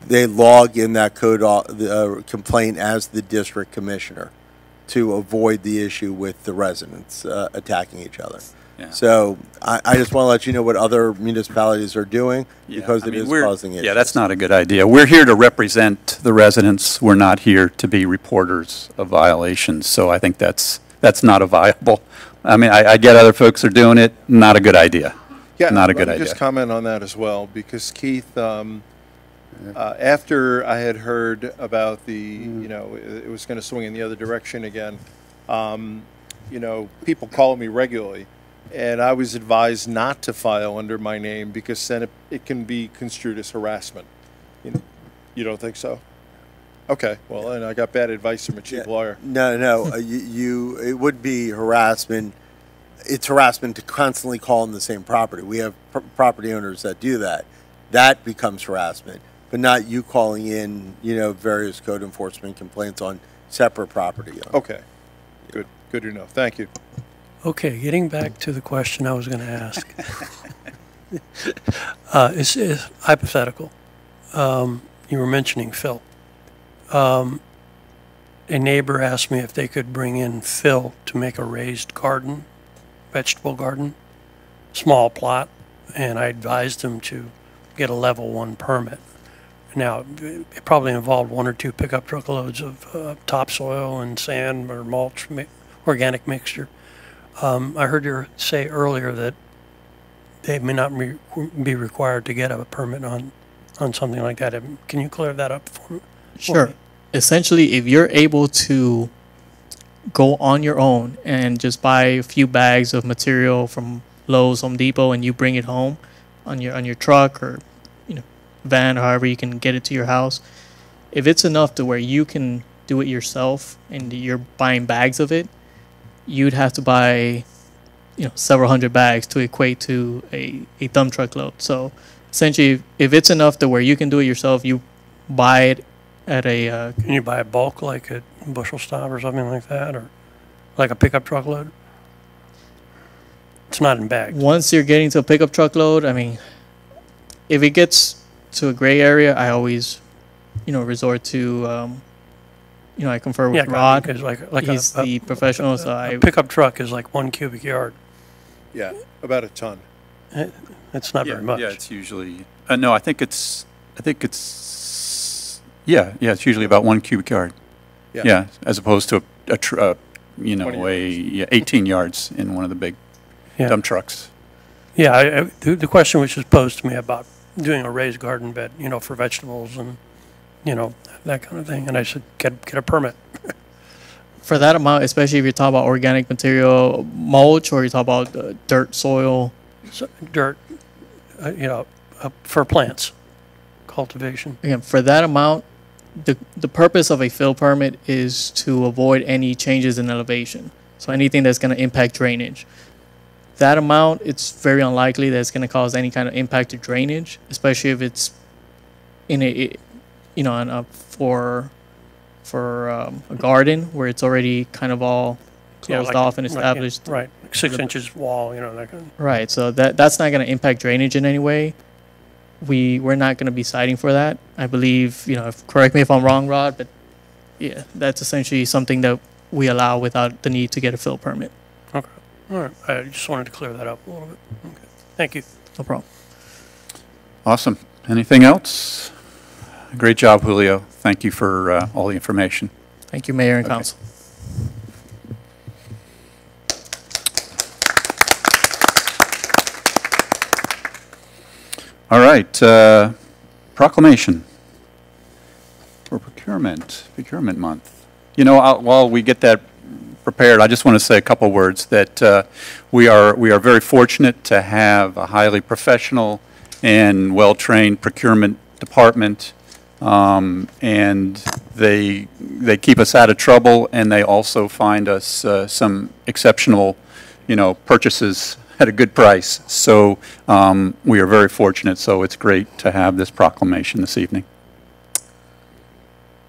They log in that code uh, complaint as the district commissioner to avoid the issue with the residents uh, attacking each other. Yeah. So I, I just want to let you know what other municipalities are doing, yeah, because I it mean, is causing issues. Yeah, that's not a good idea. We're here to represent the residents. We're not here to be reporters of violations. So I think that's that's not a viable. I mean, I, I get other folks are doing it. Not a good idea. Yeah, not a good idea. Just comment on that as well, because Keith, um, uh, after I had heard about the, mm. you know, it, it was going to swing in the other direction again. Um, you know, people call me regularly. And I was advised not to file under my name because then it, it can be construed as harassment. You, know, you don't think so? Okay. Well, yeah. And I got bad advice from a cheap yeah. lawyer. No, no. uh, you, you, it would be harassment. It's harassment to constantly call on the same property. We have pr property owners that do that. That becomes harassment, but not you calling in, you know, various code enforcement complaints on separate property owners. Okay. Yeah. Good. Good enough. Thank you. Okay, getting back to the question I was going to ask. uh, it's, it's hypothetical. Um, you were mentioning Phil. Um, a neighbor asked me if they could bring in Phil to make a raised garden, vegetable garden, small plot, and I advised him to get a level one permit. Now, it probably involved one or two pickup truck loads of uh, topsoil and sand or mulch, mi organic mixture. Um, I heard you say earlier that they may not re be required to get a permit on, on something like that. Can you clear that up for me? Sure. Well, essentially, if you're able to go on your own and just buy a few bags of material from Lowe's, Home Depot, and you bring it home on your on your truck or you know van, or however you can get it to your house, if it's enough to where you can do it yourself and you're buying bags of it, you'd have to buy, you know, several hundred bags to equate to a, a dump truck load. So essentially, if, if it's enough to where you can do it yourself, you buy it at a... Uh, can you buy a bulk, like a bushel stop or something like that, or like a pickup truck load? It's not in bags. Once you're getting to a pickup truck load, I mean, if it gets to a gray area, I always, you know, resort to... Um, You know, I confer with yeah, Rod. Is like, like He's a, the a, professional. A, so I, a pickup truck is like one cubic yard. Yeah, about a ton. It, it's not yeah, very much. Yeah, it's usually. Uh, no, I think it's. I think it's. Yeah, yeah, it's usually about one cubic yard. Yeah, yeah as opposed to a, a tr uh, you know, a yeah, eighteen yards in one of the big yeah. dump trucks. Yeah, I, I, the, the question which was posed to me about doing a raised garden bed, you know, for vegetables and. You know, that kind of thing, and I should get get a permit for that amount, especially if you're talking about organic material, mulch, or you talk about uh, dirt, soil, so, dirt. Uh, you know, uh, for plants cultivation. Again, for that amount, the, the purpose of a fill permit is to avoid any changes in elevation. So anything that's going to impact drainage. That amount, it's very unlikely that it's going to cause any kind of impact to drainage, especially if it's in a, you know, a, for for um, a garden where it's already kind of all closed yeah, like, off and established. Like, yeah, right, six inches wall, you know, that kind of. Right, so that that's not going to impact drainage in any way. We we're not going to be citing for that. I believe, you know, if, correct me if I'm wrong, Rod, but yeah, that's essentially something that we allow without the need to get a fill permit. Okay. All right. I just wanted to clear that up a little bit. Okay. Thank you. No problem. Awesome. Anything else? Great job, Julio. Thank you for uh, all the information. Thank you, Mayor and okay. Council. All right. Uh, proclamation for procurement, procurement month. You know, I'll, while we get that prepared, I just want to say a couple words that uh, we are we are very fortunate to have a highly professional and well-trained procurement department, um, and they they keep us out of trouble, and they also find us uh, some exceptional, you know, purchases at a good price. So um, we are very fortunate. So it's great to have this proclamation this evening.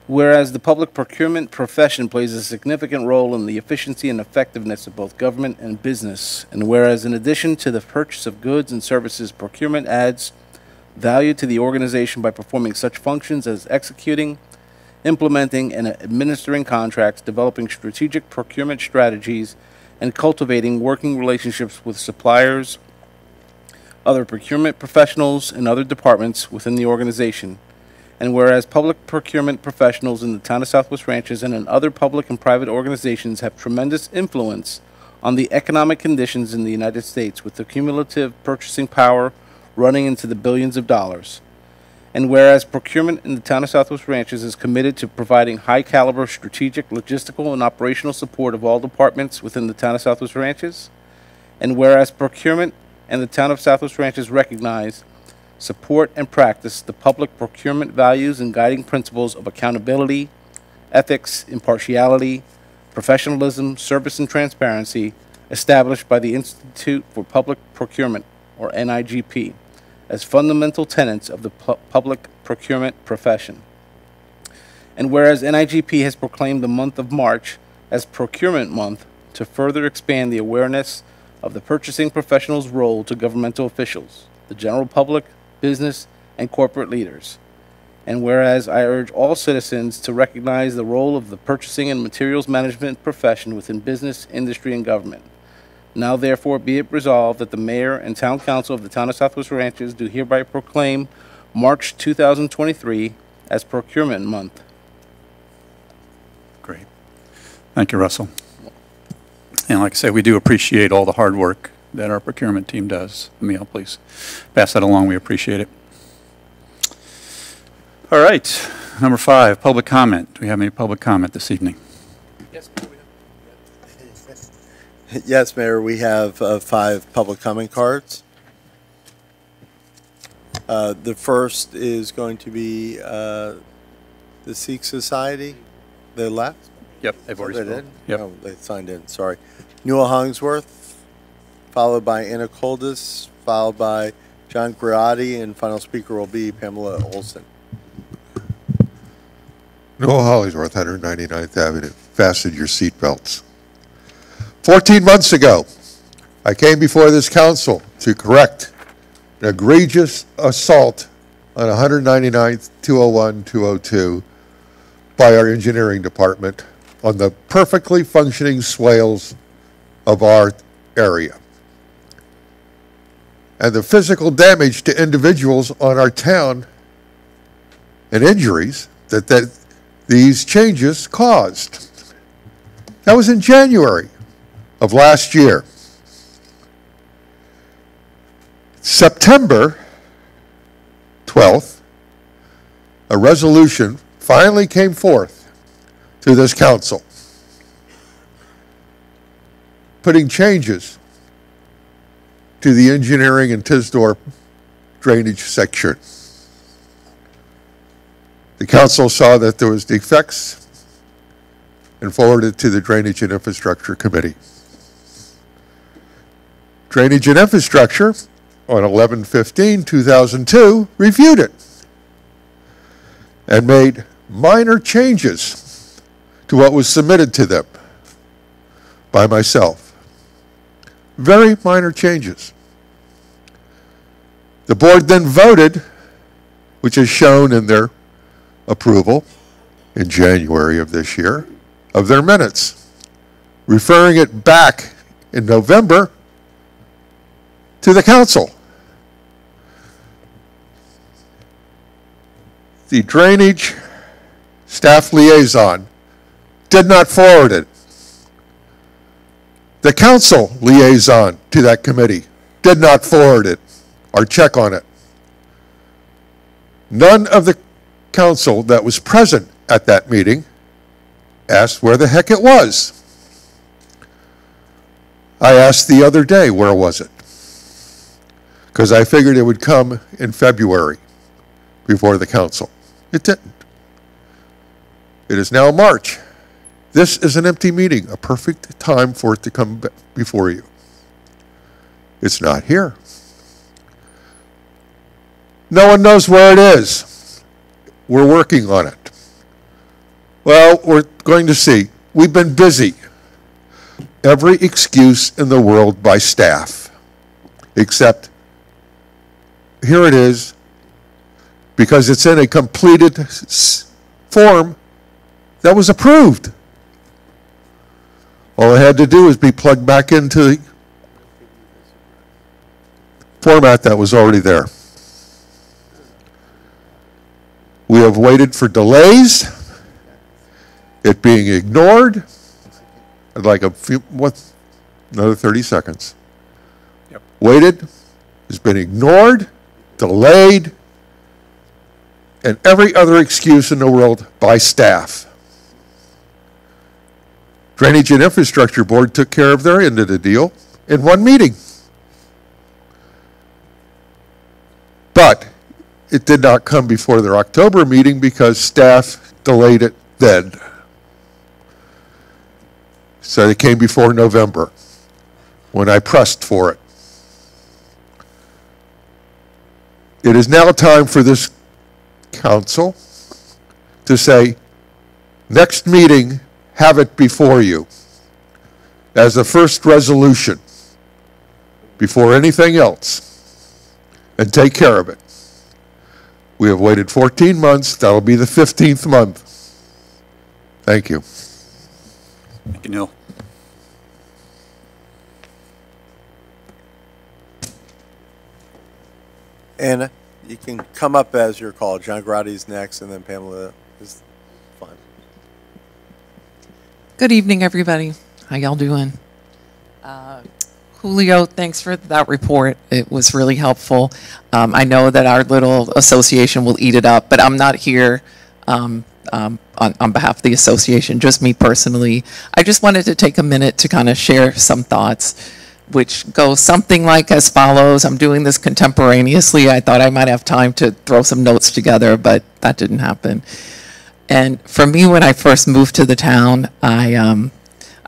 Whereas the public procurement profession plays a significant role in the efficiency and effectiveness of both government and business, and whereas in addition to the purchase of goods and services, procurement adds value to the organization by performing such functions as executing, implementing, and administering contracts, developing strategic procurement strategies, and cultivating working relationships with suppliers, other procurement professionals, and other departments within the organization. And whereas public procurement professionals in the town of Southwest Ranches and in other public and private organizations have tremendous influence on the economic conditions in the United States, with the cumulative purchasing power running into the billions of dollars. And whereas procurement in the town of Southwest Ranches is committed to providing high caliber strategic, logistical, and operational support of all departments within the town of Southwest Ranches. And whereas procurement and the town of Southwest Ranches recognize, support, and practice the public procurement values and guiding principles of accountability, ethics, impartiality, professionalism, service, and transparency established by the Institute for Public Procurement, or N I G P, as fundamental tenets of the pu public procurement profession. And whereas N I G P has proclaimed the month of March as Procurement Month to further expand the awareness of the purchasing professional's role to governmental officials, the general public, business, and corporate leaders. And whereas I urge all citizens to recognize the role of the purchasing and materials management profession within business, industry, and government. Now therefore be it resolved that the Mayor and Town Council of the Town of Southwest Ranches do hereby proclaim March two thousand twenty-three as Procurement Month. Great. Thank you, Russell. And like I said, we do appreciate all the hard work that our procurement team does. Emil, please pass that along. We appreciate it. All right, number five, public comment. Do we have any public comment this evening? Yes, we have. Yes, Mayor, we have uh, five public comment cards. Uh, the first is going to be uh, the Sikh Society, the left. Yep, they've already oh, they did. Yep. Oh, they signed in. Sorry, Newell Hollingsworth, followed by Anna Koldis, followed by John Griotti, and final speaker will be Pamela Olson. Noel Hollingsworth, one ninety-ninth Avenue. Fasten your seatbelts. Fourteen months ago, I came before this council to correct an egregious assault on one ninety-ninth, two oh one, two oh two by our engineering department on the perfectly functioning swales of our area, and the physical damage to individuals on our town and injuries that, that these changes caused. That was in January of last year. September twelfth, a resolution finally came forth to this council, putting changes to the engineering and Tisdorp drainage section. The council saw that there was defects and forwarded it to the Drainage and Infrastructure Committee. Drainage and Infrastructure on eleven fifteen two thousand two reviewed it and made minor changes to what was submitted to them by myself. Very minor changes. The board then voted, which is shown in their approval in January of this year, of their minutes, referring it back in November to the council. The drainage staff liaison did not forward it. The council liaison to that committee did not forward it or check on it. None of the council that was present at that meeting asked where the heck it was. I asked the other day, where was it? Because I figured it would come in February before the council. It didn't. It is now March. This is an empty meeting, a perfect time for it to come before you. It's not here. No one knows where it is. We're working on it. Well, we're going to see. We've been busy. Every excuse in the world by staff, except here it is, because it's in a completed form that was approved. All I had to do was be plugged back into the format that was already there. We have waited for delays, it being ignored. I'd like a few, what, another thirty seconds. Yep. Waited, it's been ignored, delayed, and every other excuse in the world by staff. Drainage and Infrastructure Board took care of their end of the deal in one meeting. But it did not come before their October meeting because staff delayed it then. So it came before November when I pressed for it. It is now time for this council to say, next meeting, have it before you as the first resolution before anything else, and take care of it. We have waited fourteen months. That'll be the fifteenth month. Thank you. Thank you, Neil. Anna, you can come up as your call. John Grotti's next, and then Pamela is fine. Good evening, everybody. How y'all doing? Uh, Julio, thanks for that report. It was really helpful. Um, I know that our little association will eat it up, but I'm not here um, um, on, on behalf of the association, just me personally. I just wanted to take a minute to kind of share some thoughts, which goes something like as follows. I'm doing this contemporaneously. I thought I might have time to throw some notes together, but that didn't happen. And for me, when I first moved to the town, I, um,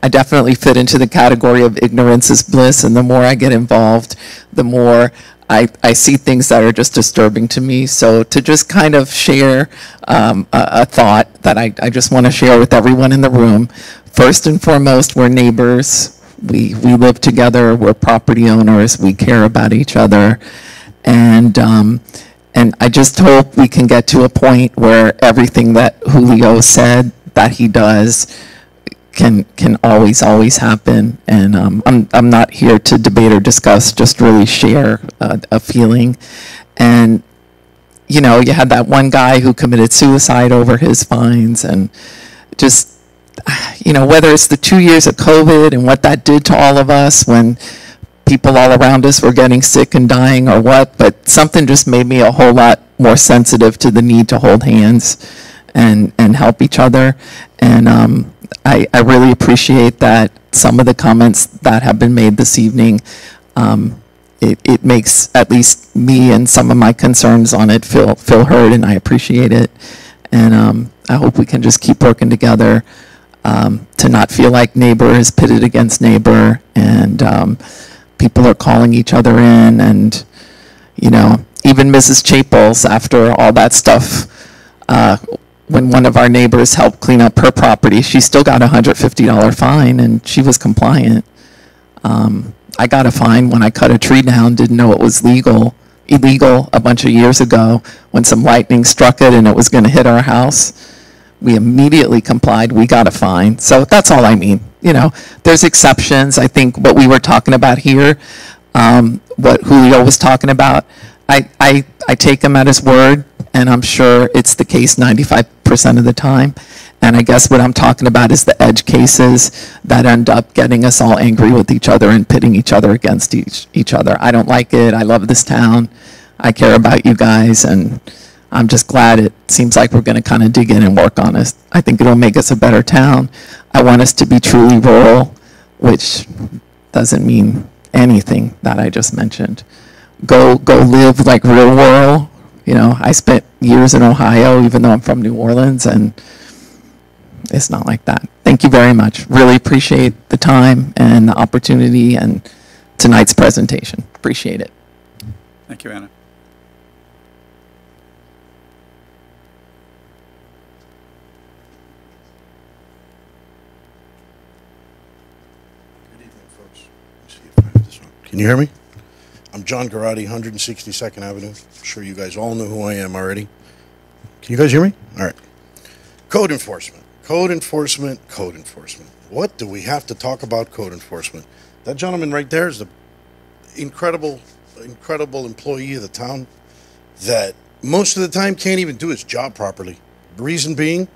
I definitely fit into the category of ignorance is bliss. And the more I get involved, the more I, I see things that are just disturbing to me. So to just kind of share um, a, a thought that I, I just want to share with everyone in the room. First and foremost, we're neighbors. We, we live together, we're property owners, we care about each other. And, um, and I just hope we can get to a point where everything that Julio said that he does can, can always, always happen. And um, I'm, I'm not here to debate or discuss, just really share a, a feeling. And, you know, you had that one guy who committed suicide over his fines, and just, you know, whether it's the two years of COVID and what that did to all of us when people all around us were getting sick and dying or what, but something just made me a whole lot more sensitive to the need to hold hands and, and help each other. And um, I, I really appreciate that some of the comments that have been made this evening, um, it, it makes at least me and some of my concerns on it feel, feel heard, and I appreciate it. And um, I hope we can just keep working together um, to not feel like neighbor is pitted against neighbor, and um, people are calling each other in. And, you know, even Missus Chapels, after all that stuff, uh, when one of our neighbors helped clean up her property, she still got a one hundred fifty dollar fine, and she was compliant. Um, I got a fine when I cut a tree down, didn't know it was legal, illegal a bunch of years ago when some lightning struck it and it was going to hit our house. We immediately complied. We got a fine. So that's all I mean. You know, there's exceptions. I think what we were talking about here, um, what Julio was talking about, I, I, I take him at his word, and I'm sure it's the case ninety-five percent of the time. And I guess what I'm talking about is the edge cases that end up getting us all angry with each other and pitting each other against each, each other. I don't like it. I love this town. I care about you guys. And I'm just glad it seems like we're going to kind of dig in and work on it. I think it'll make us a better town. I want us to be truly rural, which doesn't mean anything that I just mentioned. Go, go live like real rural. You know, I spent years in Ohio, even though I'm from New Orleans, and it's not like that. Thank you very much. Really appreciate the time and the opportunity and tonight's presentation. Appreciate it. Thank you, Anna. Good evening, folks. Let's see if I have this one. Can you hear me? I'm John Garotti, one hundred sixty-second Avenue. I'm sure you guys all know who I am already. Can you guys hear me? All right. Code enforcement. Code enforcement, code enforcement. What do we have to talk about code enforcement? That gentleman right there is the incredible, incredible employee of the town that most of the time can't even do his job properly. Reason being,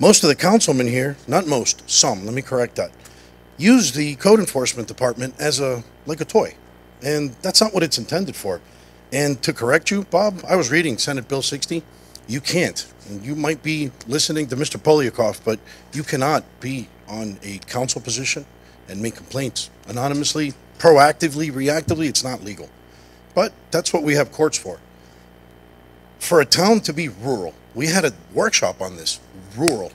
most of the councilmen here, not most, some, let me correct that, use the code enforcement department as a, like a toy. And that's not what it's intended for. And to correct you, Bob, I was reading Senate Bill sixty. You can't. And you might be listening to Mister Poliakoff, but you cannot be on a council position and make complaints anonymously, proactively, reactively. It's not legal. But that's what we have courts for. For a town to be rural, we had a workshop on this, rural.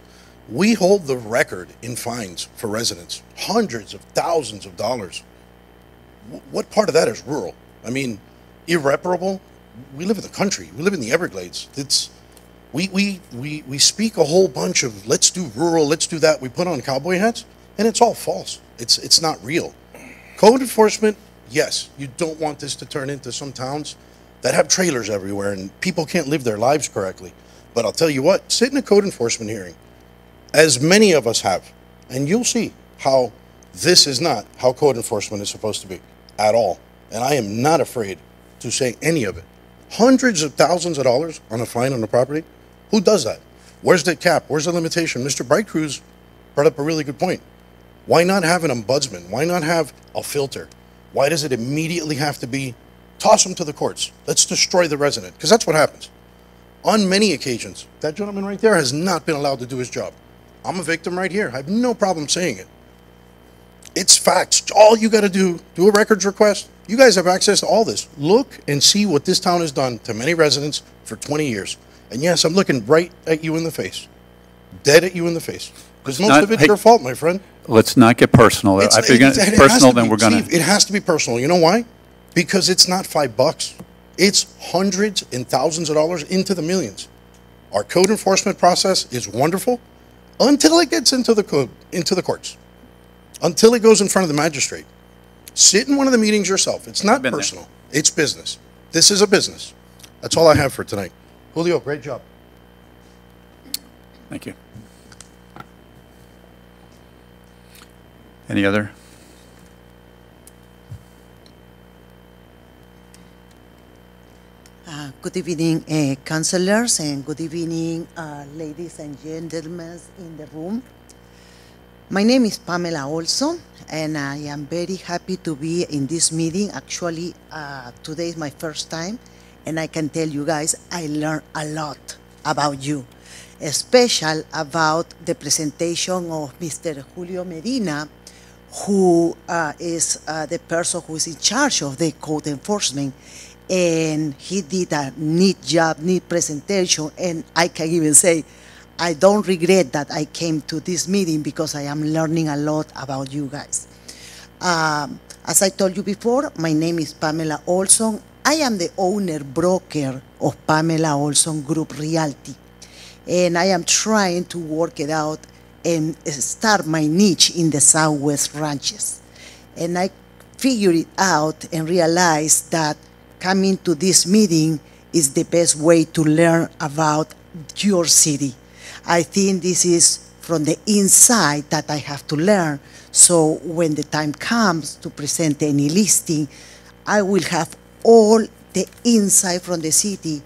We hold the record in fines for residents, hundreds of thousands of dollars. What part of that is rural? I mean, irreparable? We live in the country. We live in the Everglades. It's... We, we, we, we speak a whole bunch of let's do rural, let's do that. We put on cowboy hats, and it's all false. It's, it's not real. Code enforcement, yes, you don't want this to turn into some towns that have trailers everywhere and people can't live their lives correctly. But I'll tell you what, sit in a code enforcement hearing, as many of us have, and you'll see how this is not how code enforcement is supposed to be at all. And I am not afraid to say any of it. Hundreds of thousands of dollars on a fine on a property. Who does that? Where's the cap? Where's the limitation? Mister Breitkreuz brought up a really good point. Why not have an ombudsman? Why not have a filter? Why does it immediately have to be, toss them to the courts? Let's destroy the resident, because that's what happens. On many occasions, that gentleman right there has not been allowed to do his job. I'm a victim right here. I have no problem saying it. It's facts. All you got to do, do a records request. You guys have access to all this. Look and see what this town has done to many residents for twenty years. And yes, I'm looking right at you in the face, dead at you in the face, because most not, of it's hey, your fault, my friend. Let's not get personal. It's, if you're gonna, it's personal, then be, we're going to. It has to be personal. You know why? Because it's not five bucks. It's hundreds and thousands of dollars into the millions. Our code enforcement process is wonderful until it gets into the code, into the courts, until it goes in front of the magistrate. Sit in one of the meetings yourself. It's not personal. There. It's business. This is a business. That's all I have for tonight. Julio, great job. Thank you. Any other? Uh, good evening, uh, councilors, and good evening, uh, ladies and gentlemen in the room. My name is Pamela also, and I am very happy to be in this meeting. Actually, uh, today is my first time. And I can tell you guys, I learned a lot about you, especially about the presentation of Mister Julio Medina, who uh, is uh, the person who is in charge of the code enforcement. and he did a neat job, neat presentation, and I can even say I don't regret that I came to this meeting because I am learning a lot about you guys. Um, as I told you before, my name is Pamela Olson. I am the owner broker of Pamela Olson Group Realty, and I am trying to work it out and start my niche in the Southwest Ranches. And I figured it out and realized that coming to this meeting is the best way to learn about your city. I think this is from the inside that I have to learn, so when the time comes to present any listing, I will have all the insight from the city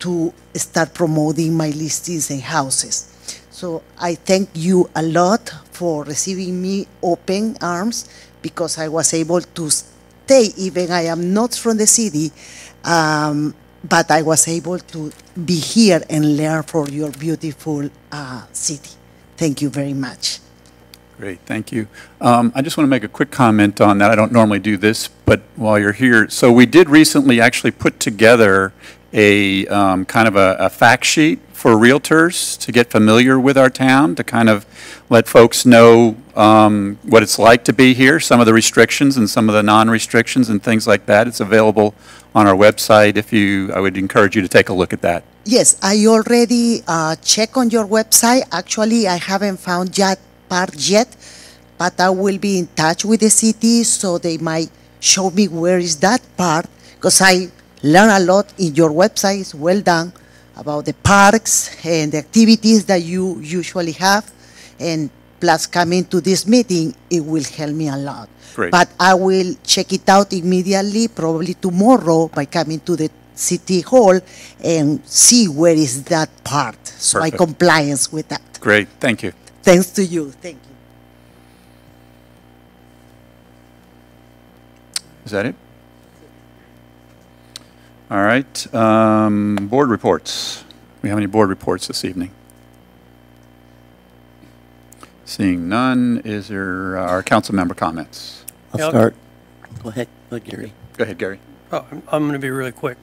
to start promoting my listings and houses. So I thank you a lot for receiving me open arms, because I was able to stay, even I am not from the city, um, but I was able to be here and learn for your beautiful uh, city. Thank you very much. Great, thank you. Um, I just want to make a quick comment on that. I don't normally do this, but while you're here, so we did recently actually put together a um, kind of a, a fact sheet for realtors to get familiar with our town, to kind of let folks know um, what it's like to be here, some of the restrictions and some of the non-restrictions and things like that. It's available on our website. If you, I would encourage you to take a look at that. Yes, I already uh, checked on your website. Actually, I haven't found that part yet, but I will be in touch with the city so they might show me where is that part, because I learn a lot in your website. It's well done about the parks and the activities that you usually have, and plus coming to this meeting, it will help me a lot. Great. But I will check it out immediately, probably tomorrow, by coming to the City Hall and see where is that part. Perfect. So I compliance with that. Great, thank you. Thanks to you, thank you. Is that it? All right, um, board reports. We have any board reports this evening? Seeing none, is there uh, our council member comments? I'll yeah, start. Go ahead, go ahead, Gary. Go ahead, Gary. Oh, I'm, I'm going to be really quick.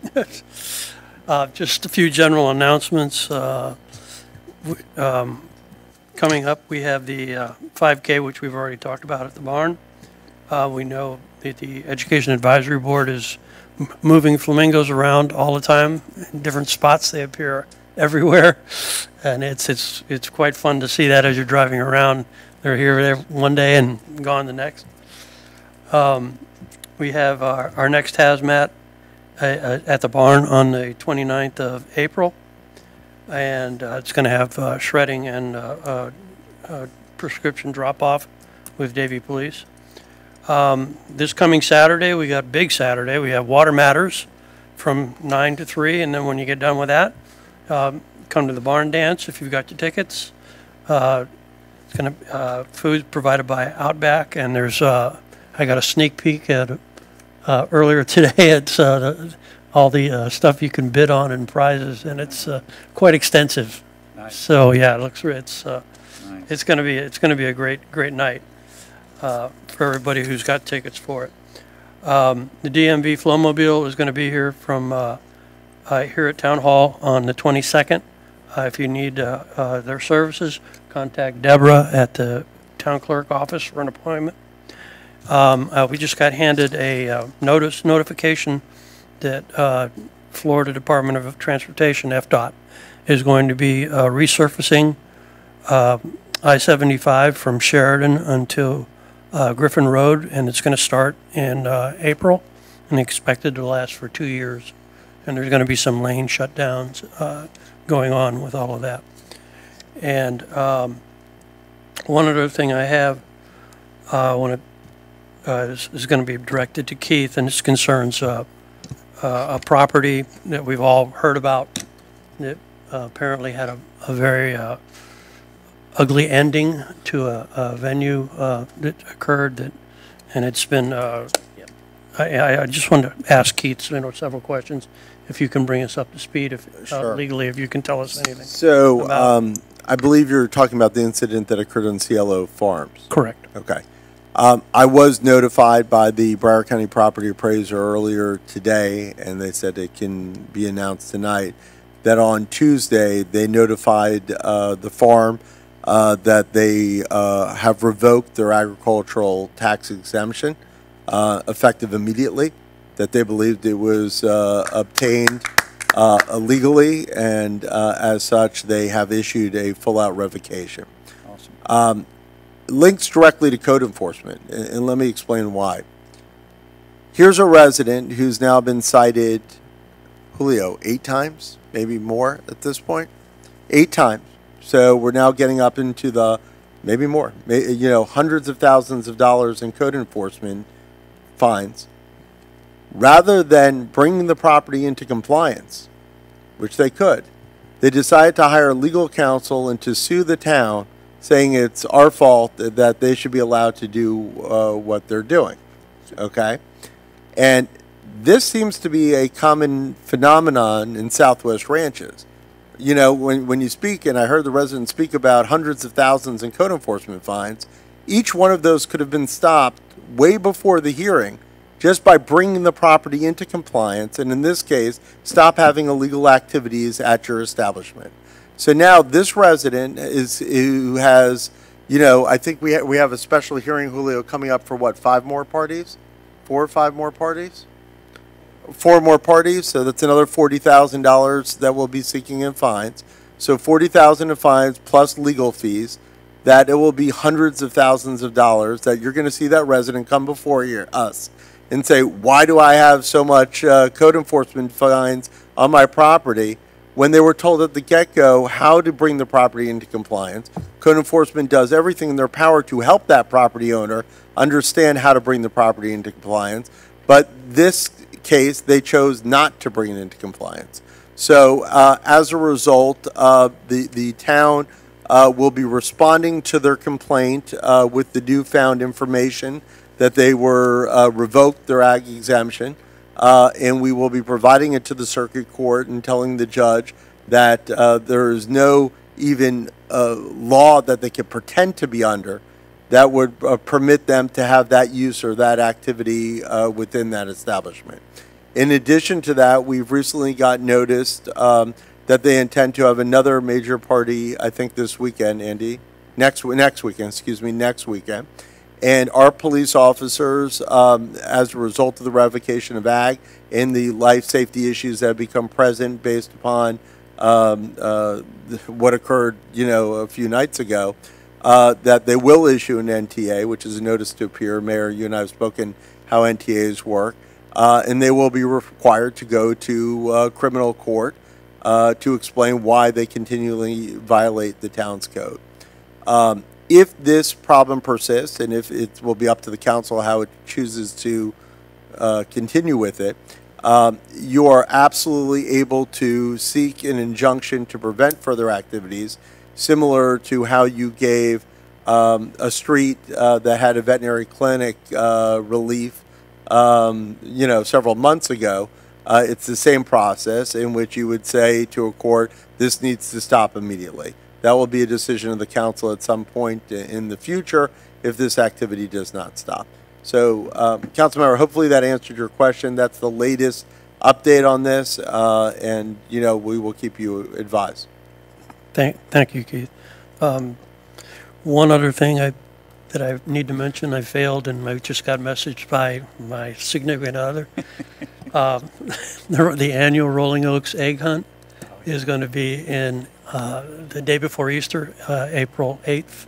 uh, just a few general announcements. Uh, um, coming up, we have the uh, five K, which we've already talked about at the barn. Uh, we know that the Education Advisory Board is moving flamingos around all the time in different spots. They appear everywhere, and it's it's it's quite fun to see that as you're driving around. They're here one day and gone the next. Um, we have our, our next hazmat uh, at the barn on the twenty-ninth of April, and uh, it's going to have uh, shredding and uh, uh, uh, prescription drop-off with Davey Police. Um, this coming Saturday, we got big Saturday. We have Water Matters from nine to three, and then when you get done with that, um, come to the barn dance if you've got your tickets. Uh, it's gonna uh, food provided by Outback, and there's uh, I got a sneak peek at uh, earlier today. It's uh, the, all the uh, stuff you can bid on and prizes, and it's uh, quite extensive. Nice. So yeah, it looks it's uh, nice. It's gonna be it's gonna be a great great night. Uh, for everybody who's got tickets for it. Um, the D M V Flowmobile is going to be here from uh, uh, here at Town Hall on the twenty-second. Uh, if you need uh, uh, their services, contact Deborah at the town clerk office for an appointment. Um, uh, we just got handed a uh, notice notification that uh, Florida Department of Transportation, F DOT, is going to be uh, resurfacing uh, I seventy-five from Sheridan until Uh, Griffin Road, and it's going to start in uh, April and expected to last for two years. And there's going to be some lane shutdowns uh, going on with all of that. And um, one other thing I have uh, when it, uh, is, is going to be directed to Keith, and this concerns uh, uh, a property that we've all heard about that uh, apparently had a, a very uh, ugly ending to a, a venue uh, that occurred, that, and it's been, uh, I, I just wanted to ask Keith, you know, several questions, if you can bring us up to speed, if sure. uh, legally, if you can tell us anything. So, um, I believe you're talking about the incident that occurred on Cielo Farms. Correct. Okay. Um, I was notified by the Broward County property appraiser earlier today, and they said it can be announced tonight, that on Tuesday they notified uh, the farm uh, that they uh, have revoked their agricultural tax exemption, uh, effective immediately, that they believed it was uh, obtained uh, illegally, and uh, as such they have issued a full-out revocation. Awesome. Um, links directly to code enforcement, and, and let me explain why. Here's a resident who's now been cited, Julio, eight times, maybe more at this point, eight times. So we're now getting up into the, maybe more, you know, hundreds of thousands of dollars in code enforcement fines. Rather than bringing the property into compliance, which they could, they decided to hire legal counsel and to sue the town, saying it's our fault, that they should be allowed to do uh, what they're doing, okay? And this seems to be a common phenomenon in Southwest Ranches. You know, when, when you speak, and I heard the residents speak about hundreds of thousands in code enforcement fines, each one of those could have been stopped way before the hearing just by bringing the property into compliance, and in this case, stop having illegal activities at your establishment. So now this resident is who has, you know, I think we ha we have a special hearing, Julio, coming up for what, five more parties, four or five more parties, four more parties. So that's another forty thousand dollars that we'll be seeking in fines. So forty thousand in fines plus legal fees. That it will be hundreds of thousands of dollars that you're going to see that resident come before you, us, and say, why do I have so much uh, code enforcement fines on my property? When they were told at the get-go how to bring the property into compliance, code enforcement does everything in their power to help that property owner understand how to bring the property into compliance. But this case, they chose not to bring it into compliance. So uh, as a result, uh, the, the town uh, will be responding to their complaint uh, with the newfound information that they were uh, revoked their ag exemption. Uh, and we will be providing it to the circuit court and telling the judge that uh, there is no even uh, law that they could pretend to be under that would uh, permit them to have that use or that activity uh, within that establishment. In addition to that, we've recently got noticed um, that they intend to have another major party, I think this weekend, Andy, next, next weekend, excuse me, next weekend. And our police officers, um, as a result of the revocation of ag and the life safety issues that have become present based upon um, uh, what occurred, you know, a few nights ago, uh, that they will issue an N T A, which is a notice to appear. Mayor, you and I have spoken how N T As work, uh, and they will be required to go to uh, criminal court uh, to explain why they continually violate the town's code. Um, If this problem persists, and if it will be up to the council how it chooses to uh, continue with it, um, you are absolutely able to seek an injunction to prevent further activities, similar to how you gave um, a street uh, that had a veterinary clinic uh, relief, um, you know, several months ago. Uh, it's the same process in which you would say to a court, this needs to stop immediately. That will be a decision of the council at some point in the future if this activity does not stop. So, um, Councilmember, hopefully that answered your question. That's the latest update on this, uh, and, you know, we will keep you advised. Thank, thank you, Keith. Um, one other thing I, that I need to mention, I failed, and I just got messaged by my significant other. um, the, the annual Rolling Oaks egg hunt is going to be in... Uh, the day before Easter, uh, April eighth.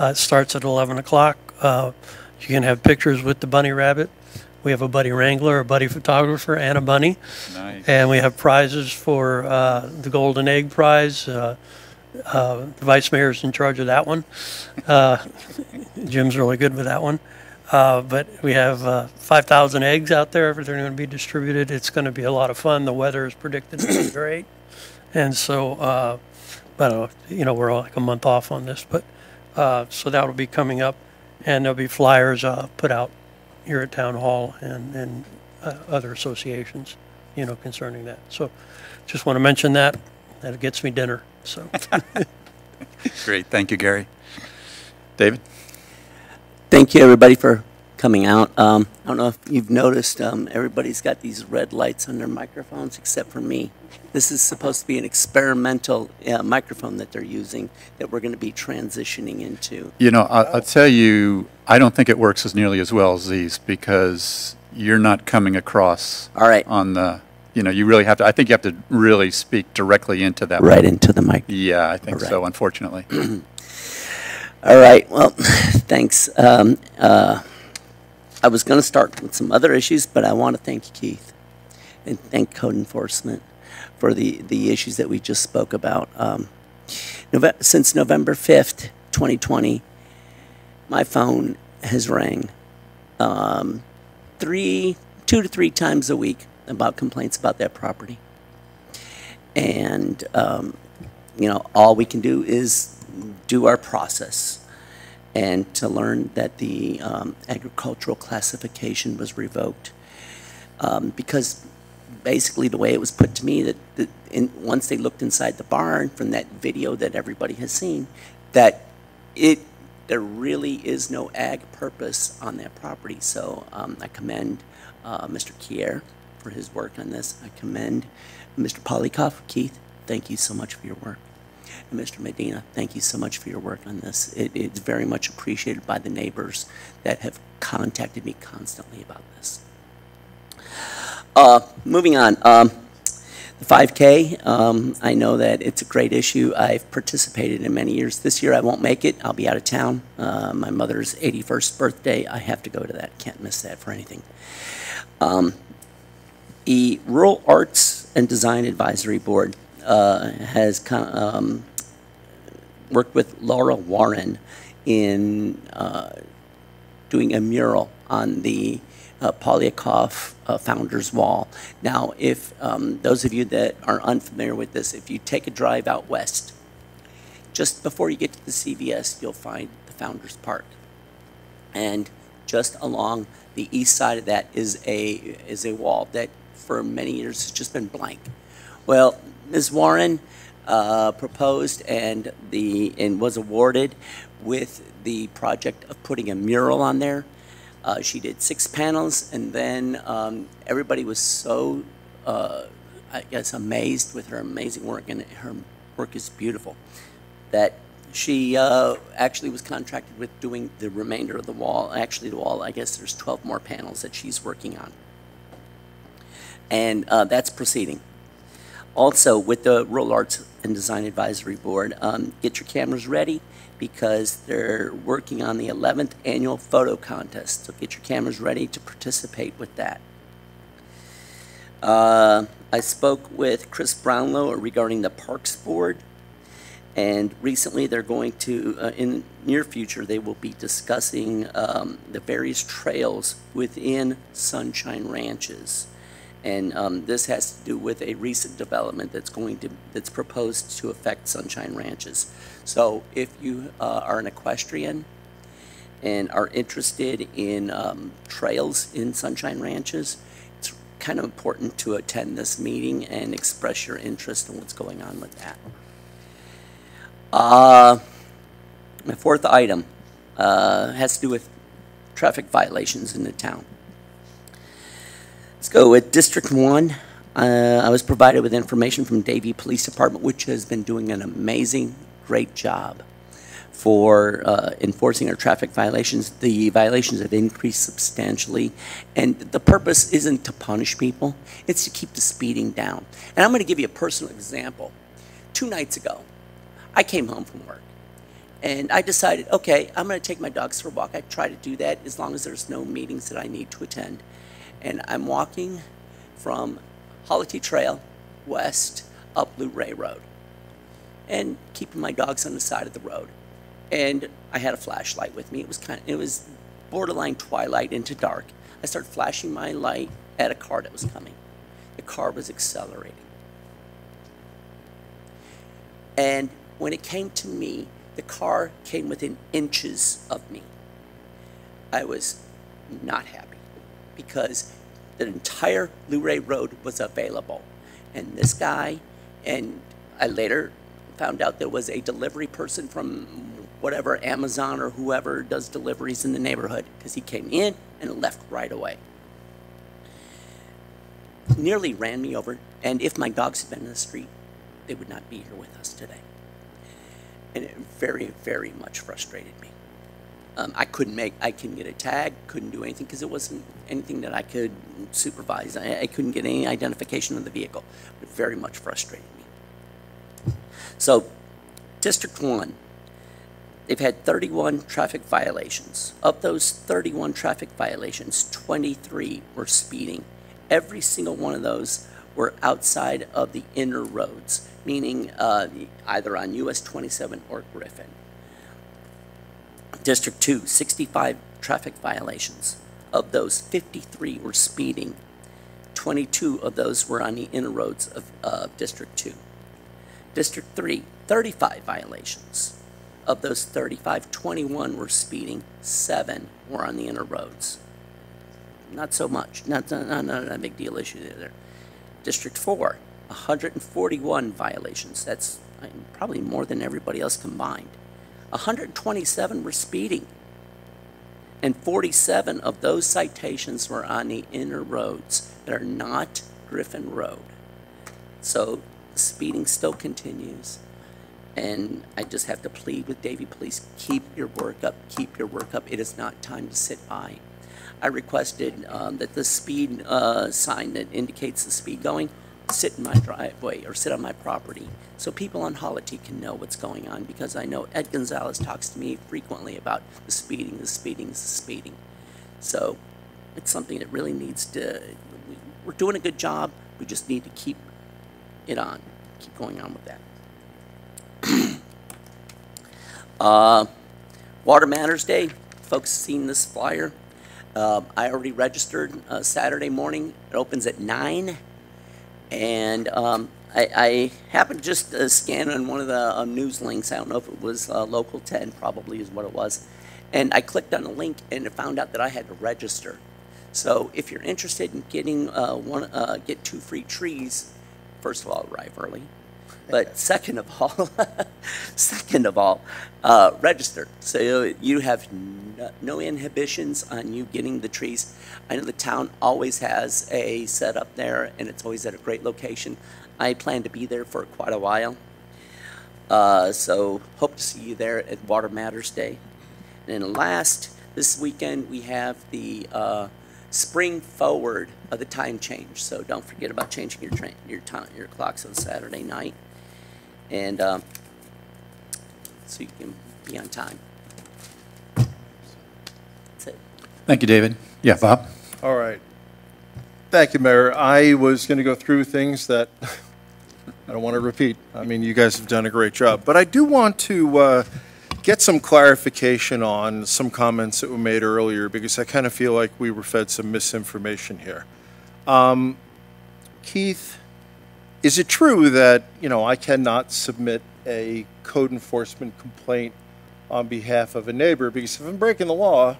Uh, it starts at eleven o'clock. Uh, you can have pictures with the bunny rabbit. We have a bunny wrangler, a bunny photographer, and a bunny. Nice. And we have prizes for uh, the Golden Egg Prize. Uh, uh, the Vice Mayor is in charge of that one. Uh, Jim's really good with that one. Uh, but we have uh, five thousand eggs out there. They're going to be distributed. It's going to be a lot of fun. The weather is predicted to be great. And so, uh, but, you know, we're like a month off on this, but uh, so that will be coming up, and there'll be flyers uh, put out here at Town Hall and, and uh, other associations, you know, concerning that. So just want to mention that. That gets me dinner. So. Great. Thank you, Gary. David? Thank you, everybody, for coming out. Um, I don't know if you've noticed, um, everybody's got these red lights on their microphones except for me. This is supposed to be an experimental uh, microphone that they're using that we're going to be transitioning into. You know, I'll, I'll tell you, I don't think it works as nearly as well as these because you're not coming across all right. on the... You know, you really have to, I think you have to really speak directly into that. Right mic. into the mic. Yeah, I think right. so, unfortunately. All right, well, thanks. Um, uh, I was going to start with some other issues, but I want to thank Keith and thank code enforcement for the, the issues that we just spoke about. Um, Nove- since November fifth, twenty twenty, my phone has rang um, three, two to three times a week about complaints about that property. And, um, you know, all we can do is do our process and to learn that the um, agricultural classification was revoked. Um, because basically the way it was put to me, that, that in, once they looked inside the barn from that video that everybody has seen, that it there really is no ag purpose on that property. So um, I commend uh, Mister Kier for his work on this. I commend Mister Polikoff. Keith, thank you so much for your work. And Mister Medina, thank you so much for your work on this. It, it's very much appreciated by the neighbors that have contacted me constantly about this. Uh, moving on, um, the five K, um, I know that it's a great issue. I've participated in many years. This year I won't make it. I'll be out of town. Uh, my mother's eighty-first birthday. I have to go to that. Can't miss that for anything. Um, The Rural Arts and Design Advisory Board uh, has um, worked with Laura Warren in uh, doing a mural on the uh, Polyakoff uh, Founders Wall. Now, if um, those of you that are unfamiliar with this, if you take a drive out west, just before you get to the C V S, you'll find the Founders Park. And just along the east side of that is a, is a wall that for many years it's just been blank. Well, Miz Warren uh, proposed and the and was awarded with the project of putting a mural on there. Uh, she did six panels, and then um, everybody was so uh, I guess amazed with her amazing work, and her work is beautiful, that she uh, actually was contracted with doing the remainder of the wall. Actually, the wall, I guess there's twelve more panels that she's working on. And uh, that's proceeding. Also, with the Rural Arts and Design Advisory Board, um, get your cameras ready because they're working on the eleventh annual photo contest. So get your cameras ready to participate with that. Uh, I spoke with Chris Brownlow regarding the Parks Board. And recently they're going to, uh, in near future, they will be discussing um, the various trails within Sunshine Ranches. And um, this has to do with a recent development that's going to, that's proposed to affect Sunshine Ranches. So if you uh, are an equestrian and are interested in um, trails in Sunshine Ranches, it's kind of important to attend this meeting and express your interest in what's going on with that. Uh, my fourth item uh, has to do with traffic violations in the town. Let's go with District one. Uh, I was provided with information from Davey Police Department, which has been doing an amazing, great job for uh, enforcing our traffic violations. The violations have increased substantially, and the purpose isn't to punish people. It's to keep the speeding down. And I'm going to give you a personal example. Two nights ago, I came home from work, and I decided, okay, I'm going to take my dogs for a walk. I try to do that as long as there's no meetings that I need to attend. And I'm walking from Hollity Trail west up Luray Road and keeping my dogs on the side of the road. And I had a flashlight with me. It was kind of, it was borderline twilight into dark. I started flashing my light at a car that was coming. The car was accelerating. And when it came to me, the car came within inches of me. I was not happy because the entire Luray Road was available. And this guy, and I later found out there was a delivery person from whatever Amazon or whoever does deliveries in the neighborhood, because he came in and left right away. Nearly ran me over, and if my dogs had been in the street, they would not be here with us today. And it very, very much frustrated me. Um, I couldn't make, I couldn't get a tag, couldn't do anything because it wasn't anything that I could supervise. I, I couldn't get any identification of the vehicle. It very much frustrated me. So, District one, they've had thirty-one traffic violations. Of those thirty-one traffic violations, twenty-three were speeding. Every single one of those were outside of the inner roads, meaning uh, either on U S twenty-seven or Griffin. District two, sixty-five traffic violations. Of those, fifty-three were speeding. twenty-two of those were on the inner roads of uh, District two. District three, thirty-five violations. Of those thirty-five, twenty-one were speeding, seven were on the inner roads. Not so much, not, not, not a big deal issue there. District four, one hundred forty-one violations. That's probably more than everybody else combined. one hundred twenty-seven were speeding, and forty-seven of those citations were on the inner roads that are not Griffin Road. So speeding still continues, and I just have to plead with Davey, please keep your work up, keep your work up. It is not time to sit by. I requested um, that the speed uh, sign that indicates the speed going sit in my driveway or sit on my property so people on Holity can know what's going on, because I know Ed Gonzalez talks to me frequently about the speeding, the speeding, the speeding. So it's something that really needs to, we're doing a good job, we just need to keep it on, keep going on with that. uh, Water Matters Day, folks seen this flyer. Uh, I already registered uh, Saturday morning, it opens at nine. And um, I, I happened to just uh, scan on one of the uh, news links. I don't know if it was uh, Local ten, probably is what it was. And I clicked on a link and found out that I had to register. So if you're interested in getting uh, one, uh, get two free trees, first of all, arrive early. But second of all, second of all, uh, register. So you have no, no inhibitions on you getting the trees. I know the town always has a setup there, and it's always at a great location. I plan to be there for quite a while. Uh, so hope to see you there at Water Matters Day. And then last, this weekend we have the uh, spring forward of the time change. So don't forget about changing your train, your time, your clocks on Saturday night. And um, so you can be on time. That's it. Thank you, David. Yeah, Bob. All right. Thank you, Mayor. I was going to go through things that I don't want to repeat. I mean, you guys have done a great job. But I do want to uh, get some clarification on some comments that were made earlier, because I kind of feel like we were fed some misinformation here. Um, Keith, is it true that, you know, I cannot submit a code enforcement complaint on behalf of a neighbor? Because if I'm breaking the law,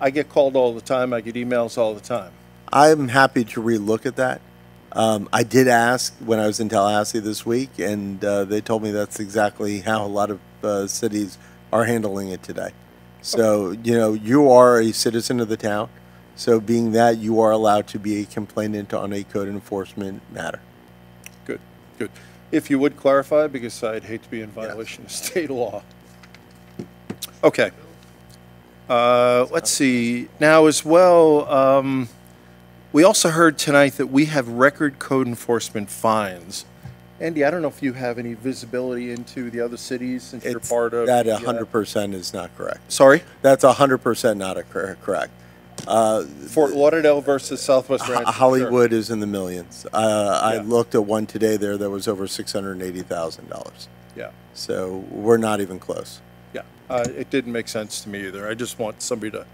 I get called all the time. I get emails all the time. I'm happy to relook at that. Um, I did ask when I was in Tallahassee this week, and uh, they told me that's exactly how a lot of uh, cities are handling it today. So, you know, you are a citizen of the town. So being that, you are allowed to be a complainant on a code enforcement matter. Good. If you would clarify, because I'd hate to be in violation yes. of state law. Okay. Uh, let's see. Now as well, um, we also heard tonight that we have record code enforcement fines. Andy, I don't know if you have any visibility into the other cities since it's, you're part of... That one hundred percent is not correct. Sorry? That's one hundred percent not a cor correct. Uh, Fort Lauderdale versus Southwest Ranches. Hollywood sure. is in the millions. Uh, yeah. I looked at one today there that was over six hundred eighty thousand dollars. Yeah. So we're not even close. Yeah. Uh, it didn't make sense to me either. I just want somebody to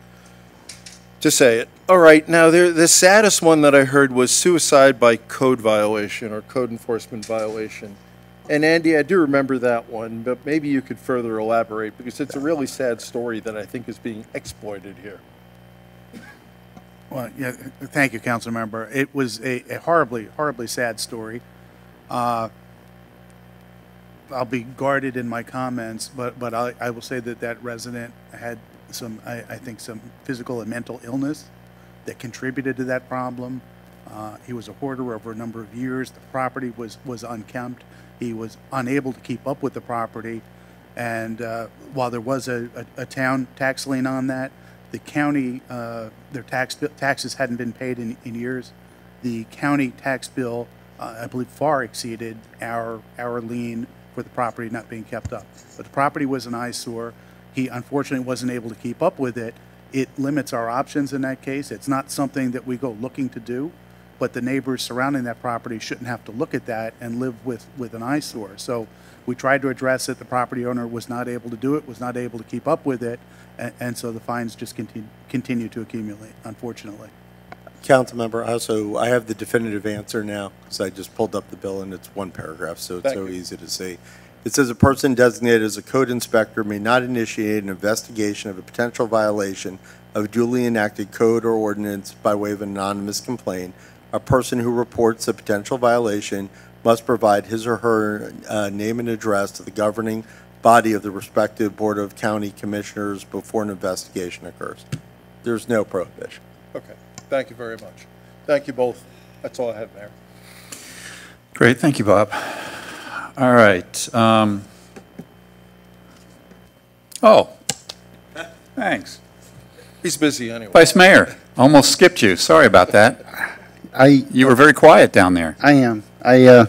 to say it. All right. Now, there, the saddest one that I heard was suicide by code violation or code enforcement violation. And, Andy, I do remember that one, but maybe you could further elaborate, because it's a really sad story that I think is being exploited here. Well, yeah, thank you, Council Member. It was a, a horribly, horribly sad story. Uh, I'll be guarded in my comments, but but I, I will say that that resident had some, I, I think, some physical and mental illness that contributed to that problem. Uh, he was a hoarder over a number of years. The property was was unkempt. He was unable to keep up with the property, and uh, while there was a, a, a town tax lien on that, the county uh, their tax taxes hadn't been paid in, in years. The county tax bill, uh, I believe, far exceeded our our lien for the property not being kept up. But the property was an eyesore. He unfortunately wasn't able to keep up with it. It limits our options in that case. It's not something that we go looking to do, but the neighbors surrounding that property shouldn't have to look at that and live with, with an eyesore. So we tried to address it. The property owner was not able to do it, was not able to keep up with it, and, and so the fines just continue, continue to accumulate, unfortunately. Council member, also, I have the definitive answer now because I just pulled up the bill and it's one paragraph, so it's Thank so you. easy to see. It says a person designated as a code inspector may not initiate an investigation of a potential violation of duly enacted code or ordinance by way of an anonymous complaint. A person who reports a potential violation must provide his or her uh, name and address to the governing body of the respective Board of County Commissioners before an investigation occurs. There's no prohibition. Okay, thank you very much. Thank you both. That's all I have, Mayor. Great, thank you, Bob. All right. Um, oh, thanks. He's busy anyway. Vice Mayor, almost skipped you. Sorry about that. I you were very quiet down there. I am. I uh,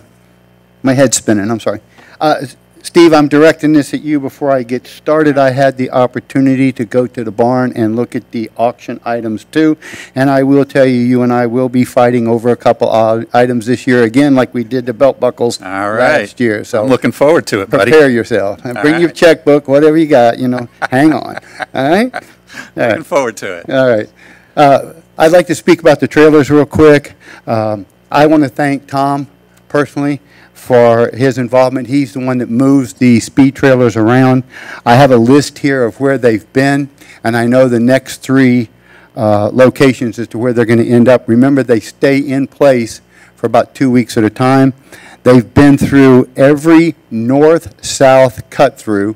my head's spinning. I'm sorry, uh, Steve. I'm directing this at you before I get started. I had the opportunity to go to the barn and look at the auction items too, and I will tell you, you and I will be fighting over a couple of items this year again, like we did the belt buckles All right. last year. So I'm looking forward to it, buddy. Prepare yourself. Bring right. your checkbook, whatever you got. You know, hang on. All right. All looking right. forward to it. All right. Uh, I'd like to speak about the trailers real quick. Um, I want to thank Tom personally for his involvement. He's the one that moves the speed trailers around. I have a list here of where they've been, and I know the next three uh, locations as to where they're going to end up. Remember, they stay in place for about two weeks at a time. They've been through every north-south cut-through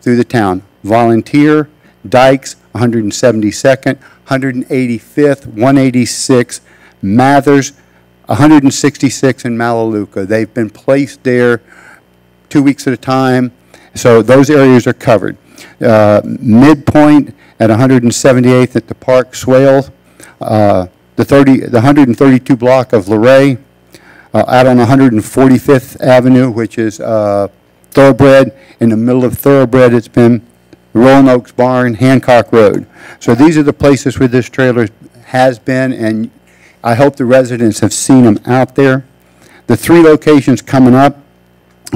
through the town. Volunteer, Dykes, one hundred seventy-second, one hundred eighty-fifth, one eighty-six, Mathers, one hundred sixty-six, and Melaleuca. They've been placed there two weeks at a time, so those areas are covered. Uh, midpoint at one hundred seventy-eighth at the Park Swale, uh, the, thirty, the one hundred thirty-two block of Luray, uh, out on one hundred forty-fifth Avenue, which is uh, Thoroughbred. In the middle of Thoroughbred, it's been Rolling Oaks Barn, Hancock Road. So these are the places where this trailer has been, and I hope the residents have seen them out there. The three locations coming up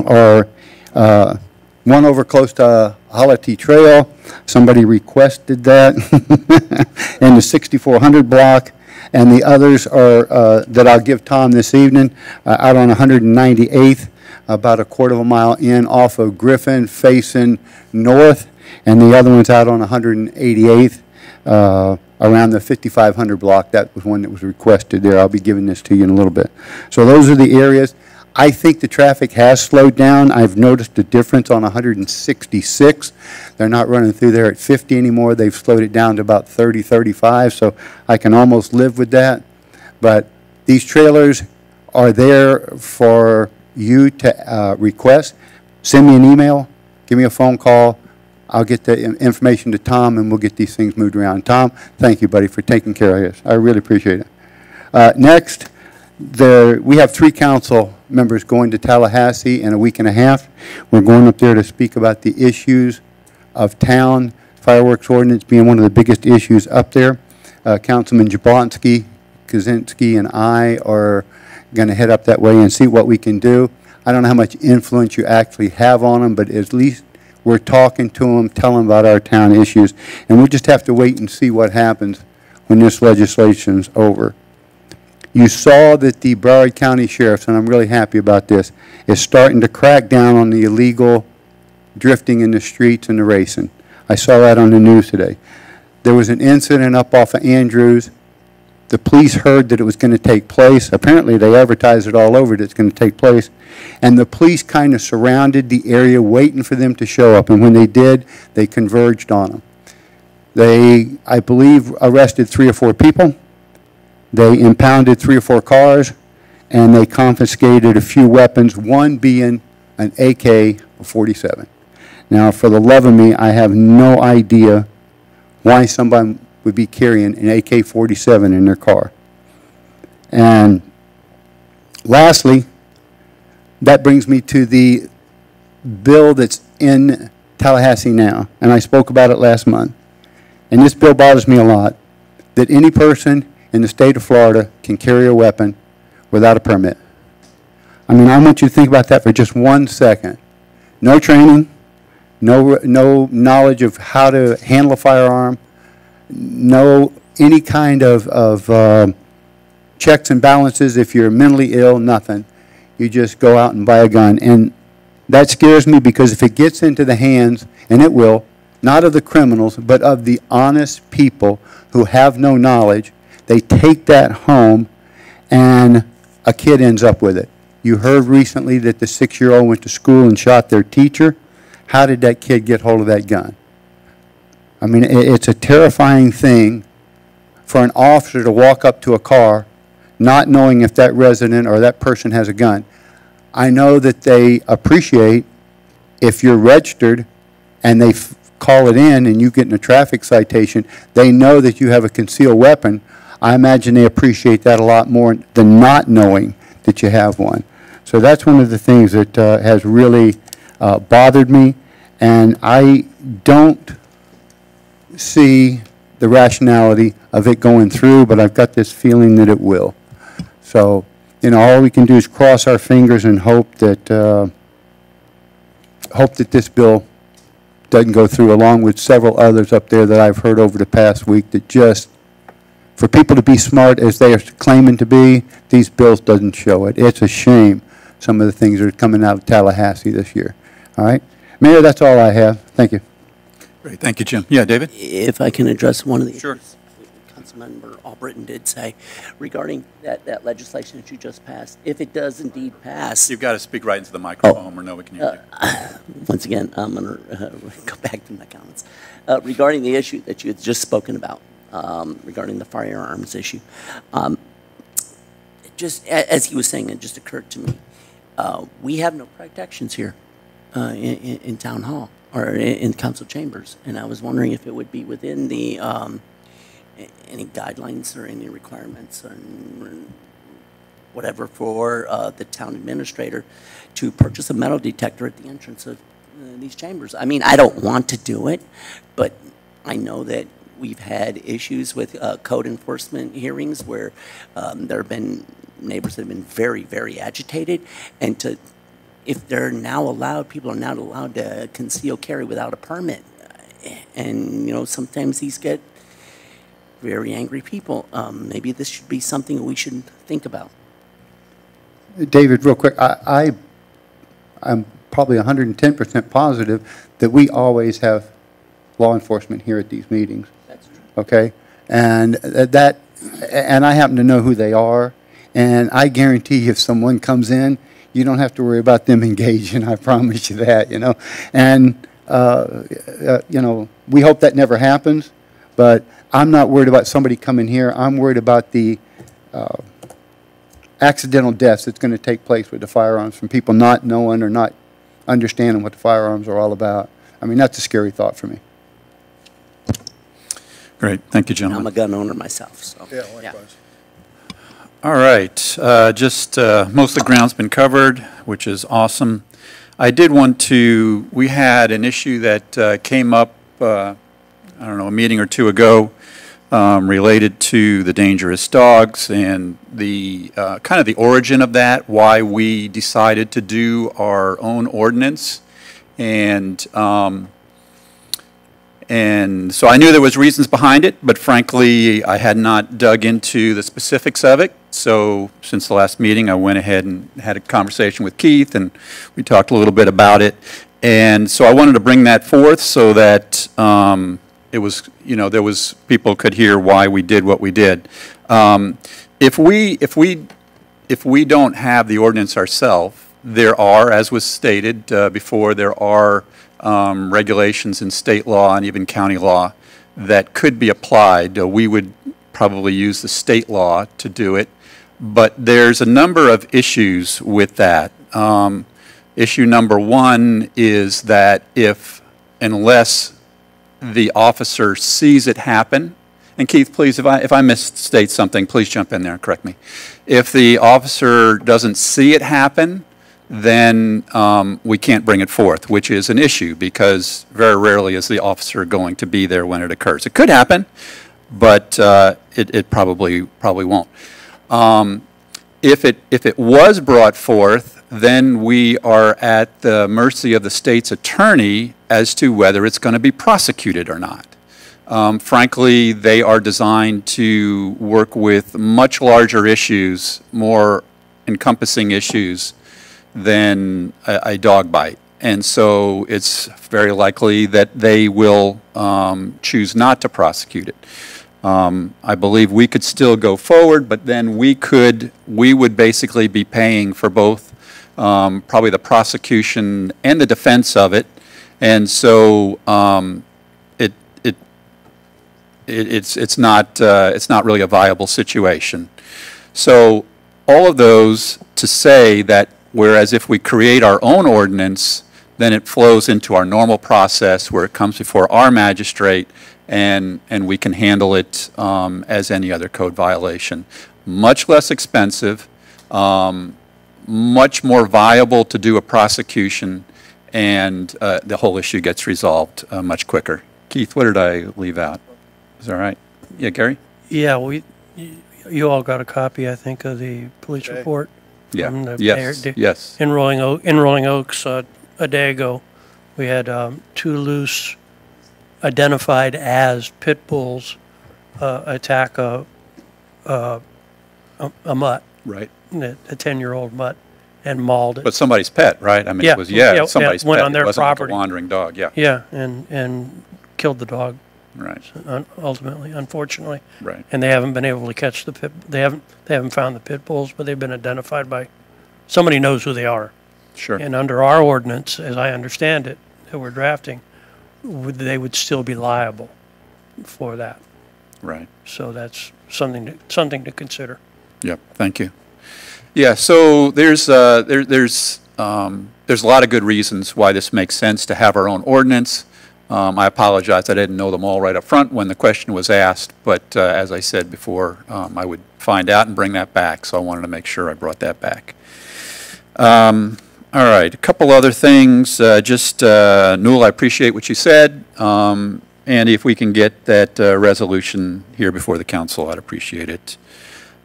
are uh, one over close to Hollity Trail. Somebody requested that. And the sixty-four hundred block. And the others are uh, that I'll give Tom this evening, uh, out on one hundred ninety-eighth, about a quarter of a mile in off of Griffin, facing north. And the other one's out on one hundred eighty-eighth, uh, around the fifty-five hundred block. That was one that was requested there. I'll be giving this to you in a little bit. So those are the areas. I think the traffic has slowed down. I've noticed a difference on one hundred sixty-six. They're not running through there at fifty anymore. They've slowed it down to about thirty, thirty-five. So I can almost live with that. But these trailers are there for you to uh, request. Send me an email. Give me a phone call. I'll get the information to Tom, and we'll get these things moved around. Tom, thank you, buddy, for taking care of us. I really appreciate it. Uh, next, there, we have three council members going to Tallahassee in a week and a half. We're going up there to speak about the issues of town, fireworks ordinance being one of the biggest issues up there. Uh, Councilman Jablonski, Kaczynski, and I are going to head up that way and see what we can do. I don't know how much influence you actually have on them, but at least we're talking to them, telling them about our town issues, and we just have to wait and see what happens when this legislation's over. You saw that the Broward County Sheriff's, and I'm really happy about this, is starting to crack down on the illegal drifting in the streets and the racing. I saw that on the news today. There was an incident up off of Andrews The police heard that it was going to take place. Apparently, they advertised it all over that it's going to take place. And the police kind of surrounded the area waiting for them to show up. And when they did, they converged on them. They, I believe, arrested three or four people. They impounded three or four cars. And they confiscated a few weapons, one being an A K forty-seven. Now, for the love of me, I have no idea why somebody would be carrying an A K forty-seven in their car. And lastly, that brings me to the bill that's in Tallahassee now, and I spoke about it last month. And this bill bothers me a lot, that any person in the state of Florida can carry a weapon without a permit. I mean, I want you to think about that for just one second. No training, no, no knowledge of how to handle a firearm, no any kind of, of uh, checks and balances. If you're mentally ill, nothing. You just go out and buy a gun. And that scares me, because if it gets into the hands, and it will, not of the criminals, but of the honest people who have no knowledge, they take that home and a kid ends up with it. You heard recently that the six-year-old went to school and shot their teacher. How did that kid get hold of that gun? I mean, it's a terrifying thing for an officer to walk up to a car not knowing if that resident or that person has a gun. I know that they appreciate if you're registered and they f call it in and you get in a traffic citation, they know that you have a concealed weapon. I imagine they appreciate that a lot more than not knowing that you have one. So that's one of the things that uh, has really uh, bothered me, and I don't see the rationality of it going through, but I've got this feeling that it will. So, you know, all we can do is cross our fingers and hope that uh, hope that this bill doesn't go through, along with several others up there that I've heard over the past week that just, for people to be smart as they are claiming to be, these bills doesn't show it. It's a shame, some of the things that are coming out of Tallahassee this year. All right? Mayor, that's all I have. Thank you. Great. Thank you, Jim. Yeah, David? If I can address one of the sure. issues Councilmember Albritton did say regarding that, that legislation that you just passed. If it does indeed pass. You've got to speak right into the microphone oh, or no one can hear you. Uh, once again, I'm going to uh, go back to my comments. Uh, regarding the issue that you had just spoken about. Um, regarding the firearms issue. Um, just as he was saying, it just occurred to me, uh, we have no protections here uh, in, in town hall or in council chambers, and I was wondering if it would be within the um, any guidelines or any requirements or whatever for uh, the town administrator to purchase a metal detector at the entrance of uh, these chambers. I mean, I don't want to do it, but I know that we've had issues with uh, code enforcement hearings where um, there have been neighbors that have been very, very agitated. And to, if they're now allowed, people are now allowed to conceal carry without a permit. And, you know, sometimes these get very angry people. Um, maybe this should be something we should think about. David, real quick, I, I, I'm probably one hundred ten percent positive that we always have law enforcement here at these meetings. That's true. Okay, and that, and I happen to know who they are, and I guarantee if someone comes in, you don't have to worry about them engaging. I promise you that, you know. And uh, uh, you know, we hope that never happens, but I'm not worried about somebody coming here. I'm worried about the uh, accidental deaths that's going to take place with the firearms from people not knowing or not understanding what the firearms are all about. I mean, that's a scary thought for me. Great. Thank you, gentlemen. I'm a gun owner myself. So. Yeah, likewise. All right. Uh, just uh, most of the ground's been covered, which is awesome. I did want to, we had an issue that uh, came up, uh, I don't know, a meeting or two ago um, related to the dangerous dogs and the uh, kind of the origin of that, why we decided to do our own ordinance. And um, And so I knew there was reasons behind it, but frankly, I had not dug into the specifics of it. So since the last meeting, I went ahead and had a conversation with Keith, and we talked a little bit about it. And so I wanted to bring that forth so that um, it was, you know, there was people could hear why we did what we did. Um, if we if we if we don't have the ordinance ourselves, there are, as was stated uh, before, there are um, regulations in state law and even county law that could be applied. Uh, we would probably use the state law to do it, but there's a number of issues with that. Um, issue number one is that if, unless the officer sees it happen, and Keith, please, if I, if I misstate something, please jump in there and correct me. If the officer doesn't see it happen, then um, we can't bring it forth, which is an issue because very rarely is the officer going to be there when it occurs. It could happen, but uh, it, it probably probably won't. Um, if it if it was brought forth, then we are at the mercy of the state's attorney as to whether it's going to be prosecuted or not. Um, frankly, they are designed to work with much larger issues, more encompassing issues than a, a dog bite. And so it's very likely that they will um, choose not to prosecute it. Um, I believe we could still go forward, but then we could, we would basically be paying for both um, probably the prosecution and the defense of it. And so um, it, it, it, it's, it's, not, uh, it's not really a viable situation. So all of those to say that, whereas if we create our own ordinance, then it flows into our normal process where it comes before our magistrate and, and we can handle it um, as any other code violation. Much less expensive, um, much more viable to do a prosecution, and uh, the whole issue gets resolved uh, much quicker. Keith, what did I leave out? Is that all right? Yeah, Gary? Yeah, we, you all got a copy, I think, of the police okay. report. Yeah. From the yes. Mayor, yes. In Rolling Oaks, in Rolling Oaks uh, a day ago, we had um, two loose, identified as pit bulls, uh, attack a, uh, a a mutt. Right. A, a ten-year-old mutt, and mauled it. But somebody's pet, right? I mean, yeah. it was yeah, yeah somebody's yeah, went pet. On their it wasn't property. Like a wandering dog. Yeah. Yeah, and and killed the dog. Right. So, un ultimately, unfortunately. Right. And they haven't been able to catch the pit. They haven't. They haven't found the pit bulls, but they've been identified by. Somebody knows who they are. Sure. And under our ordinance, as I understand it, that we're drafting, would, they would still be liable for that. Right. So that's something to, something to consider. Yep. Thank you. Yeah. So there's uh, there there's um, there's a lot of good reasons why this makes sense to have our own ordinance. Um, I apologize, I didn't know them all right up front when the question was asked, but uh, as I said before, um, I would find out and bring that back, so I wanted to make sure I brought that back. Um, all right, a couple other things. Uh, just, uh, Newell, I appreciate what you said, um, and if we can get that uh, resolution here before the council, I'd appreciate it.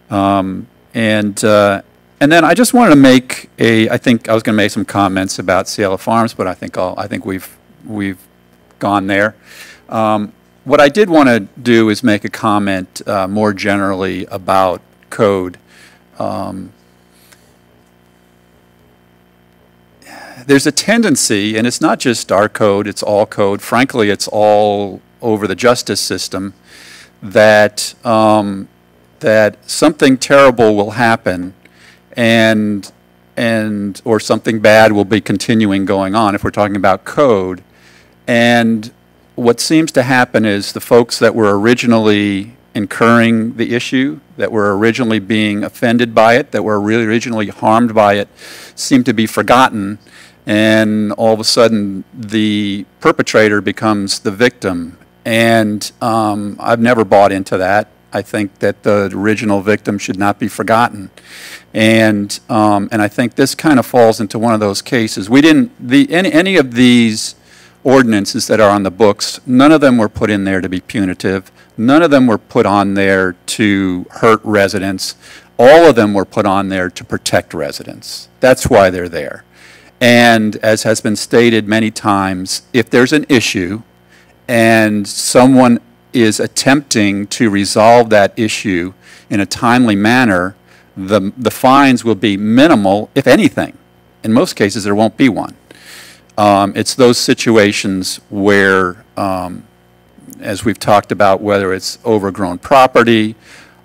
Um, and uh, and then I just wanted to make a, I think I was going to make some comments about Cielo Farms, but I think I'll, I think we've we've gone there. Um, what I did want to do is make a comment uh, more generally about code. Um, there's a tendency, and it's not just our code, it's all code. Frankly, it's all over the justice system, that, um, that something terrible will happen and, and, or something bad will be continuing going on if we're talking about code. And what seems to happen is the folks that were originally incurring the issue, that were originally being offended by it, that were really originally harmed by it, seem to be forgotten. And all of a sudden, the perpetrator becomes the victim. And um, I've never bought into that. I think that the original victim should not be forgotten. And, um, and I think this kind of falls into one of those cases. We didn't, the, any, any of these ordinances that are on the books, none of them were put in there to be punitive. None of them were put on there to hurt residents. All of them were put on there to protect residents. That's why they're there. And as has been stated many times, if there's an issue and someone is attempting to resolve that issue in a timely manner, the, the fines will be minimal, if anything. In most cases, there won't be one. Um, it's those situations where, um, as we've talked about, whether it's overgrown property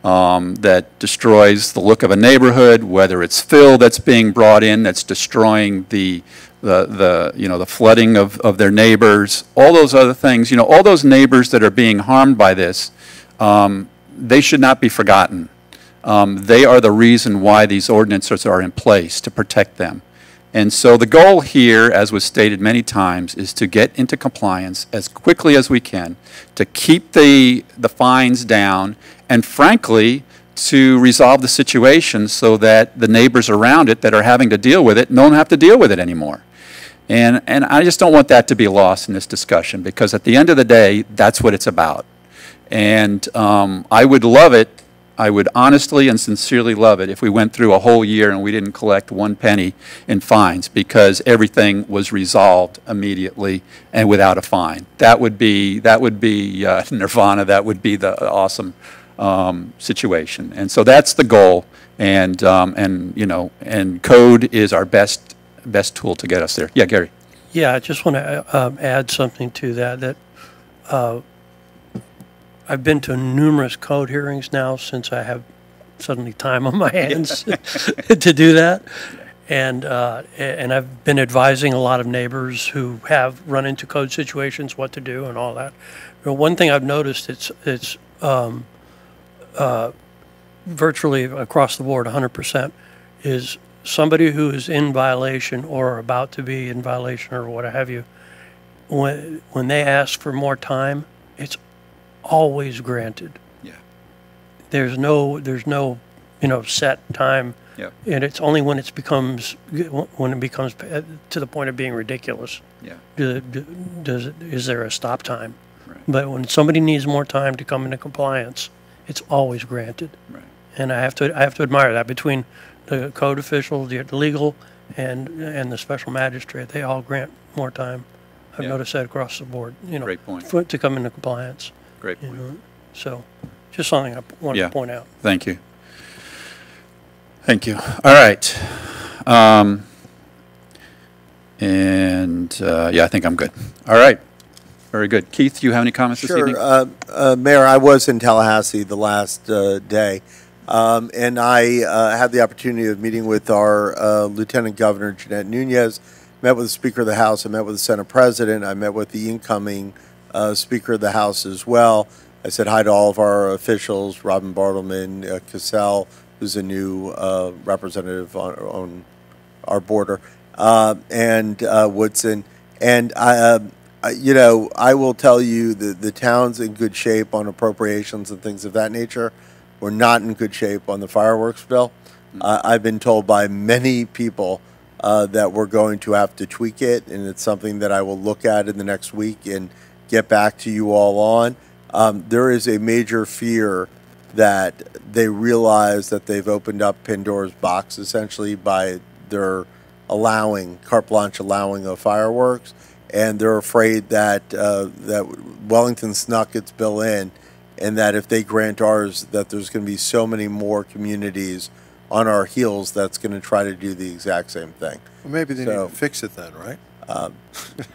um, that destroys the look of a neighborhood, whether it's fill that's being brought in that's destroying the the, the you know, the flooding of, of their neighbors, all those other things, you know, all those neighbors that are being harmed by this, um, they should not be forgotten. Um, they are the reason why these ordinances are in place, to protect them. And so the goal here, as was stated many times, is to get into compliance as quickly as we can, to keep the, the fines down, and frankly, to resolve the situation so that the neighbors around it that are having to deal with it don't have to deal with it anymore. And, and I just don't want that to be lost in this discussion, because at the end of the day, that's what it's about. And um, I would love it, I would honestly and sincerely love it if we went through a whole year and we didn't collect one penny in fines because everything was resolved immediately and without a fine. That would be, that would be uh, nirvana, that would be the awesome um, situation. And so that's the goal, and, um, and, you know, and code is our best, best tool to get us there. Yeah, Gary. Yeah, I just want to um, add something to that, that uh, I've been to numerous code hearings now since I have suddenly time on my hands to do that. And, uh, and I've been advising a lot of neighbors who have run into code situations, what to do and all that. But one thing I've noticed, it's, it's um, uh, virtually across the board, one hundred percent, is somebody who is in violation or about to be in violation or what have you, when, when they ask for more time, it's always granted. Yeah. There's no, there's no, you know, set time. Yeah. And it's only when it's becomes, when it becomes to the point of being ridiculous. Yeah. Do, do, does it, is there a stop time? Right. But when somebody needs more time to come into compliance, it's always granted. Right. And I have to, I have to admire that between the code official, the legal, and and the special magistrate. They all grant more time. I've yeah. noticed that across the board. You know, great point. For, to come into compliance. Great point. Mm-hmm. So just something I wanted yeah. to point out. Thank you. Thank you. All right. Um, and, uh, yeah, I think I'm good. All right. Very good. Keith, do you have any comments sure. this evening? Uh, uh, Mayor, I was in Tallahassee the last uh, day, um, and I uh, had the opportunity of meeting with our uh, Lieutenant Governor, Jeanette Nunez, met with the Speaker of the House, I met with the Senate President, I met with the incoming Uh, Speaker of the House as well. I said hi to all of our officials, Robin Bartleman, uh, Cassell, who's a new uh, representative on, on our border, uh, and uh, Woodson. And, I, uh, I, you know, I will tell you that the town's in good shape on appropriations and things of that nature. We're not in good shape on the fireworks bill. Mm-hmm. uh, I've been told by many people uh, that we're going to have to tweak it, and it's something that I will look at in the next week and get back to you all on. Um, there is a major fear that they realize that they've opened up Pandora's box, essentially, by their allowing, carte blanche allowing of fireworks, and they're afraid that uh, that Wellington snuck its bill in, and that if they grant ours, that there's going to be so many more communities on our heels that's going to try to do the exact same thing. Well, maybe they so, need to fix it then, right? Um,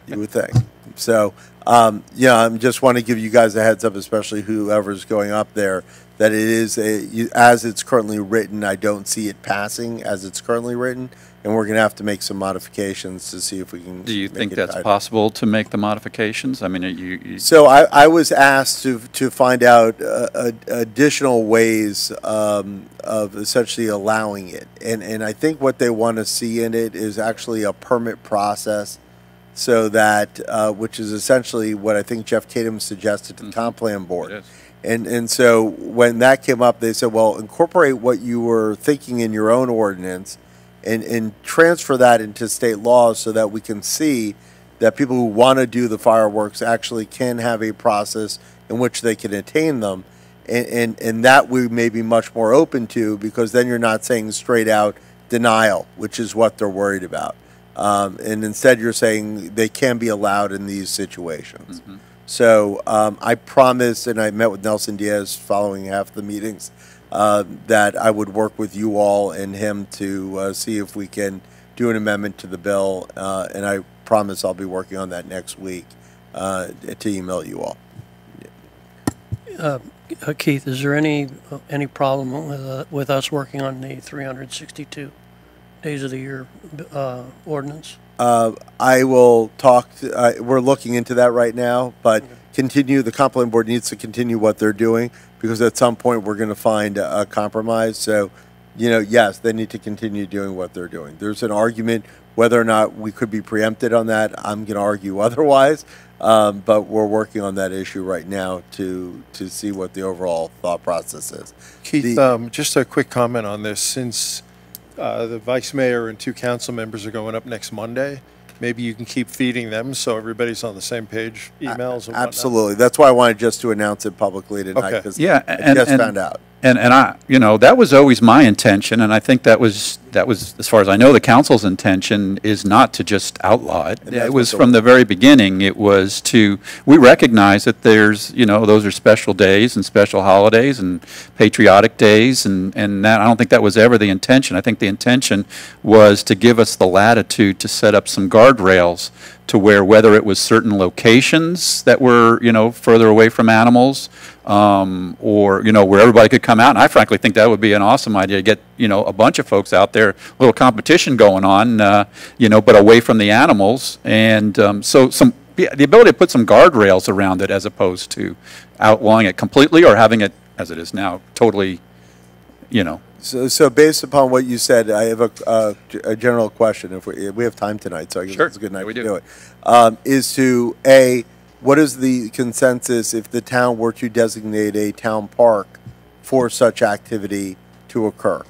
you would think. So, um, yeah, I just want to give you guys a heads up, especially whoever's going up there, that it is, a, as it's currently written, I don't see it passing as it's currently written, and we're going to have to make some modifications to see if we can. Do you make think it that's tighter. Possible to make the modifications? I mean, you, you so I, I was asked to, to find out uh, additional ways um, of essentially allowing it, and, and I think what they want to see in it is actually a permit process. So that, uh, which is essentially what I think Jeff Tatum suggested to the mm-hmm. comp plan board. And, and so when that came up, they said, well, incorporate what you were thinking in your own ordinance and, and transfer that into state law so that we can see that people who want to do the fireworks actually can have a process in which they can attain them. And, and, and that we may be much more open to, because then you're not saying straight out denial, which is what they're worried about. Um, and instead you're saying they can be allowed in these situations. Mm-hmm. So um, I promised, and I met with Nelson Diaz following half the meetings, uh, that I would work with you all and him to uh, see if we can do an amendment to the bill. Uh, and I promise I'll be working on that next week uh, to email you all. Uh, uh, Keith, is there any uh, any problem with uh, with us working on the three hundred sixty-two days of the year uh, ordinance? Uh, I will talk. To, uh, we're looking into that right now, but okay. continue. The Compline Board needs to continue what they're doing, because at some point we're going to find a, a compromise. So, you know, yes, they need to continue doing what they're doing. There's an argument whether or not we could be preempted on that. I'm going to argue otherwise, um, but we're working on that issue right now to to see what the overall thought process is. Keith, the, um, just a quick comment on this. Since uh, the vice mayor and two council members are going up next Monday, maybe you can keep feeding them so everybody's on the same page, emails and whatnot. Absolutely. That's why I wanted just to announce it publicly tonight, because okay. yeah, I and, just and, found out. And, and I, you know, that was always my intention, and I think that was, that was, as far as I know, the council's intention is not to just outlaw it. It was from the very beginning. It was to, we recognize that there's, you know, those are special days and special holidays and patriotic days, and, and that, I don't think that was ever the intention. I think the intention was to give us the latitude to set up some guardrails to where, whether it was certain locations that were, you know, further away from animals, um, or, you know, where everybody could come out. And I frankly think that would be an awesome idea, to get, you know, a bunch of folks out there, a little competition going on, uh, you know, but away from the animals. And um, so some, the ability to put some guardrails around it, as opposed to outlawing it completely or having it, as it is now, totally, you know. So, so based upon what you said, I have a, uh, a general question. If we, if we have time tonight, so I guess sure. it's a good night yeah, we to do, do it. Um, is to, A, what is the consensus if the town were to designate a town park for such activity to occur?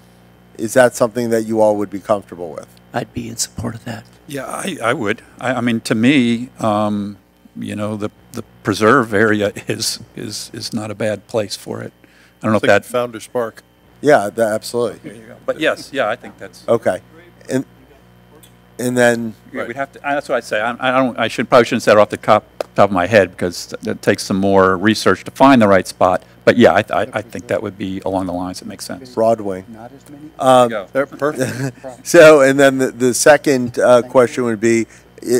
Is that something that you all would be comfortable with? I'd be in support of that. Yeah, I, I would. I, I mean, to me, um, you know, the, the preserve area is, is, is not a bad place for it. I don't know if that... Founders Park. Yeah, that, absolutely. There you go. But yes, yeah, I think that's okay. And and then right. we'd have to. That's what I'd say. I, I don't. I should probably shouldn't say it off the top, top of my head, because it takes some more research to find the right spot. But yeah, I, I, I think that would be along the lines that makes sense. Broadway. Not as many. Um, there you go. Perfect. So, and then the, the second uh, question would be,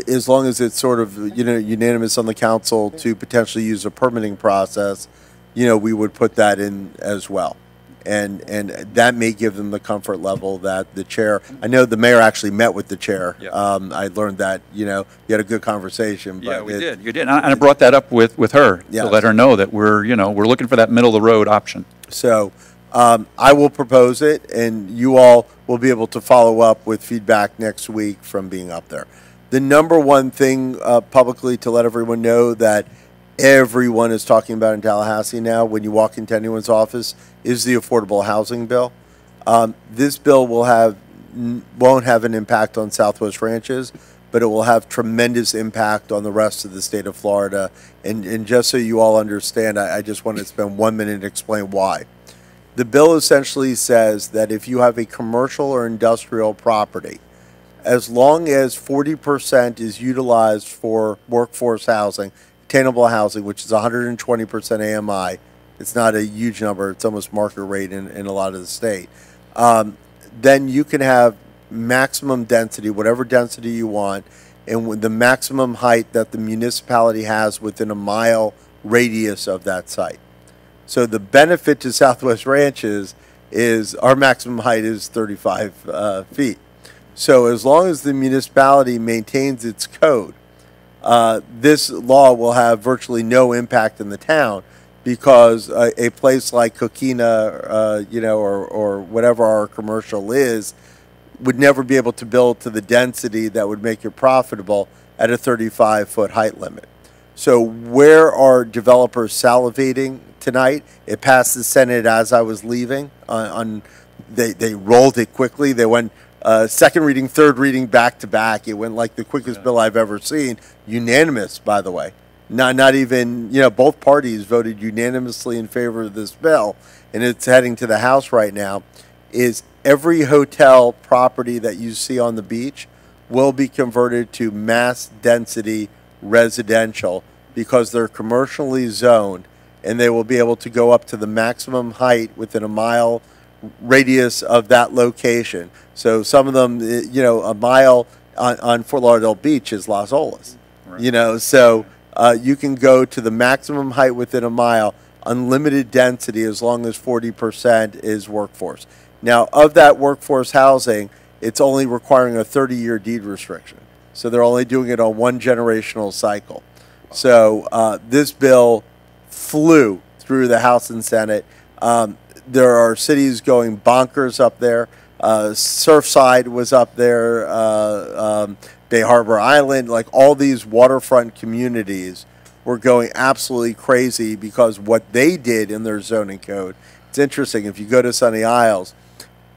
as long as it's sort of, you know, unanimous on the council to potentially use a permitting process, you know, we would put that in as well. And and that may give them the comfort level that the chair. I know the mayor actually met with the chair. Yeah. Um, I learned that, you know, you had a good conversation. But yeah, we it, did. You did, and I, and I brought that up with with her yeah. to let her know that we're, you know, we're looking for that middle of the road option. So, um, I will propose it, and you all will be able to follow up with feedback next week from being up there. The number one thing uh, publicly to let everyone know that everyone is talking about in Tallahassee now, when you walk into anyone's office, is the affordable housing bill. Um, this bill will have won't have an impact on Southwest Ranches, but it will have tremendous impact on the rest of the state of Florida. And, and just so you all understand, I, I just want to spend one minute and explain why. The bill essentially says that if you have a commercial or industrial property, as long as forty percent is utilized for workforce housing, attainable housing, which is one hundred twenty percent A M I. It's not a huge number. It's almost market rate in, in a lot of the state. Um, then you can have maximum density, whatever density you want, and with the maximum height that the municipality has within a mile radius of that site. So the benefit to Southwest Ranches is our maximum height is thirty-five uh, feet. So as long as the municipality maintains its code, Uh, this law will have virtually no impact in the town, because uh, a place like Coquina, uh, you know, or, or whatever our commercial is, would never be able to build to the density that would make it profitable at a thirty-five foot height limit. So where are developers salivating tonight? It passed the Senate as I was leaving. On, on they, they rolled it quickly. They went... Uh, second reading, third reading, back to back. It went like the quickest yeah. bill I've ever seen. Unanimous, by the way. Not, not even, you know, both parties voted unanimously in favor of this bill, and it's heading to the House right now. Is every hotel property that you see on the beach will be converted to mass density residential, because they're commercially zoned, and they will be able to go up to the maximum height within a mile radius of that location. So some of them, you know, a mile on, on Fort Lauderdale Beach is Las Olas, right. you know, so uh, you can go to the maximum height within a mile. unlimited density as long as forty percent is workforce. Now, of that workforce housing, it's only requiring a thirty-year deed restriction. So they're only doing it on one generational cycle. So uh, this bill flew through the House and Senate. Um, there are cities going bonkers up there. Uh, Surfside was up there, uh, um, Bay Harbor Island, like all these waterfront communities were going absolutely crazy because what they did in their zoning code. It's interesting, if you go to Sunny Isles,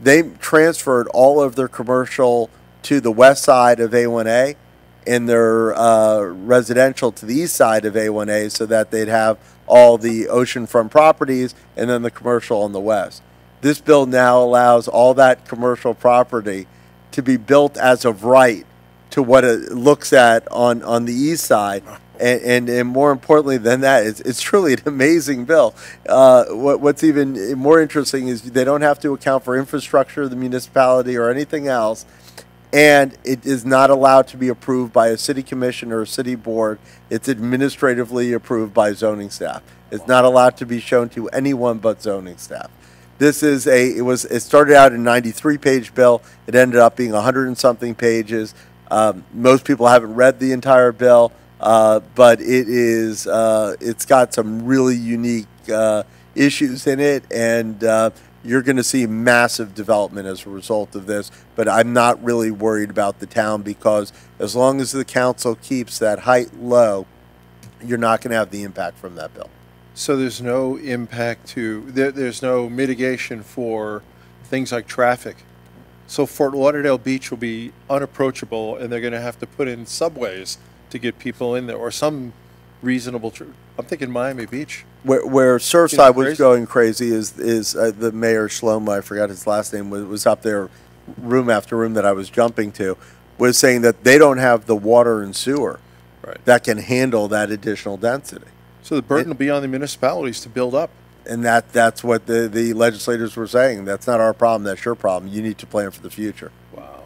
they transferred all of their commercial to the west side of A one A and their uh, residential to the east side of A one A so that they'd have all the oceanfront properties and then the commercial on the west. This bill now allows all that commercial property to be built as of right to what it looks at on, on the east side. And, and, and more importantly than that, it's, it's truly an amazing bill. Uh, what, what's even more interesting is they don't have to account for infrastructure, the municipality, or anything else. And it is not allowed to be approved by a city commission or a city board. It's administratively approved by zoning staff. It's not allowed to be shown to anyone but zoning staff. This is a, it was, it started out in a ninety-three page bill. It ended up being a hundred and something pages. Um, most people haven't read the entire bill, uh, but it is, uh, it's got some really unique uh, issues in it, and uh, you're going to see massive development as a result of this. But I'm not really worried about the town because as long as the council keeps that height low, you're not going to have the impact from that bill. So there's no impact to, there, there's no mitigation for things like traffic. So Fort Lauderdale Beach will be unapproachable, and they're going to have to put in subways to get people in there, or some reasonable, tr I'm thinking Miami Beach. Where, where Surfside was going crazy is, is uh, the mayor Shlomo, I forgot his last name, was, was up there room after room that I was jumping to, was saying that they don't have the water and sewer right. that can handle that additional density. So the burden it, will be on the municipalities to build up. And that, that's what the, the legislators were saying. That's not our problem. That's your problem. You need to plan for the future. Wow.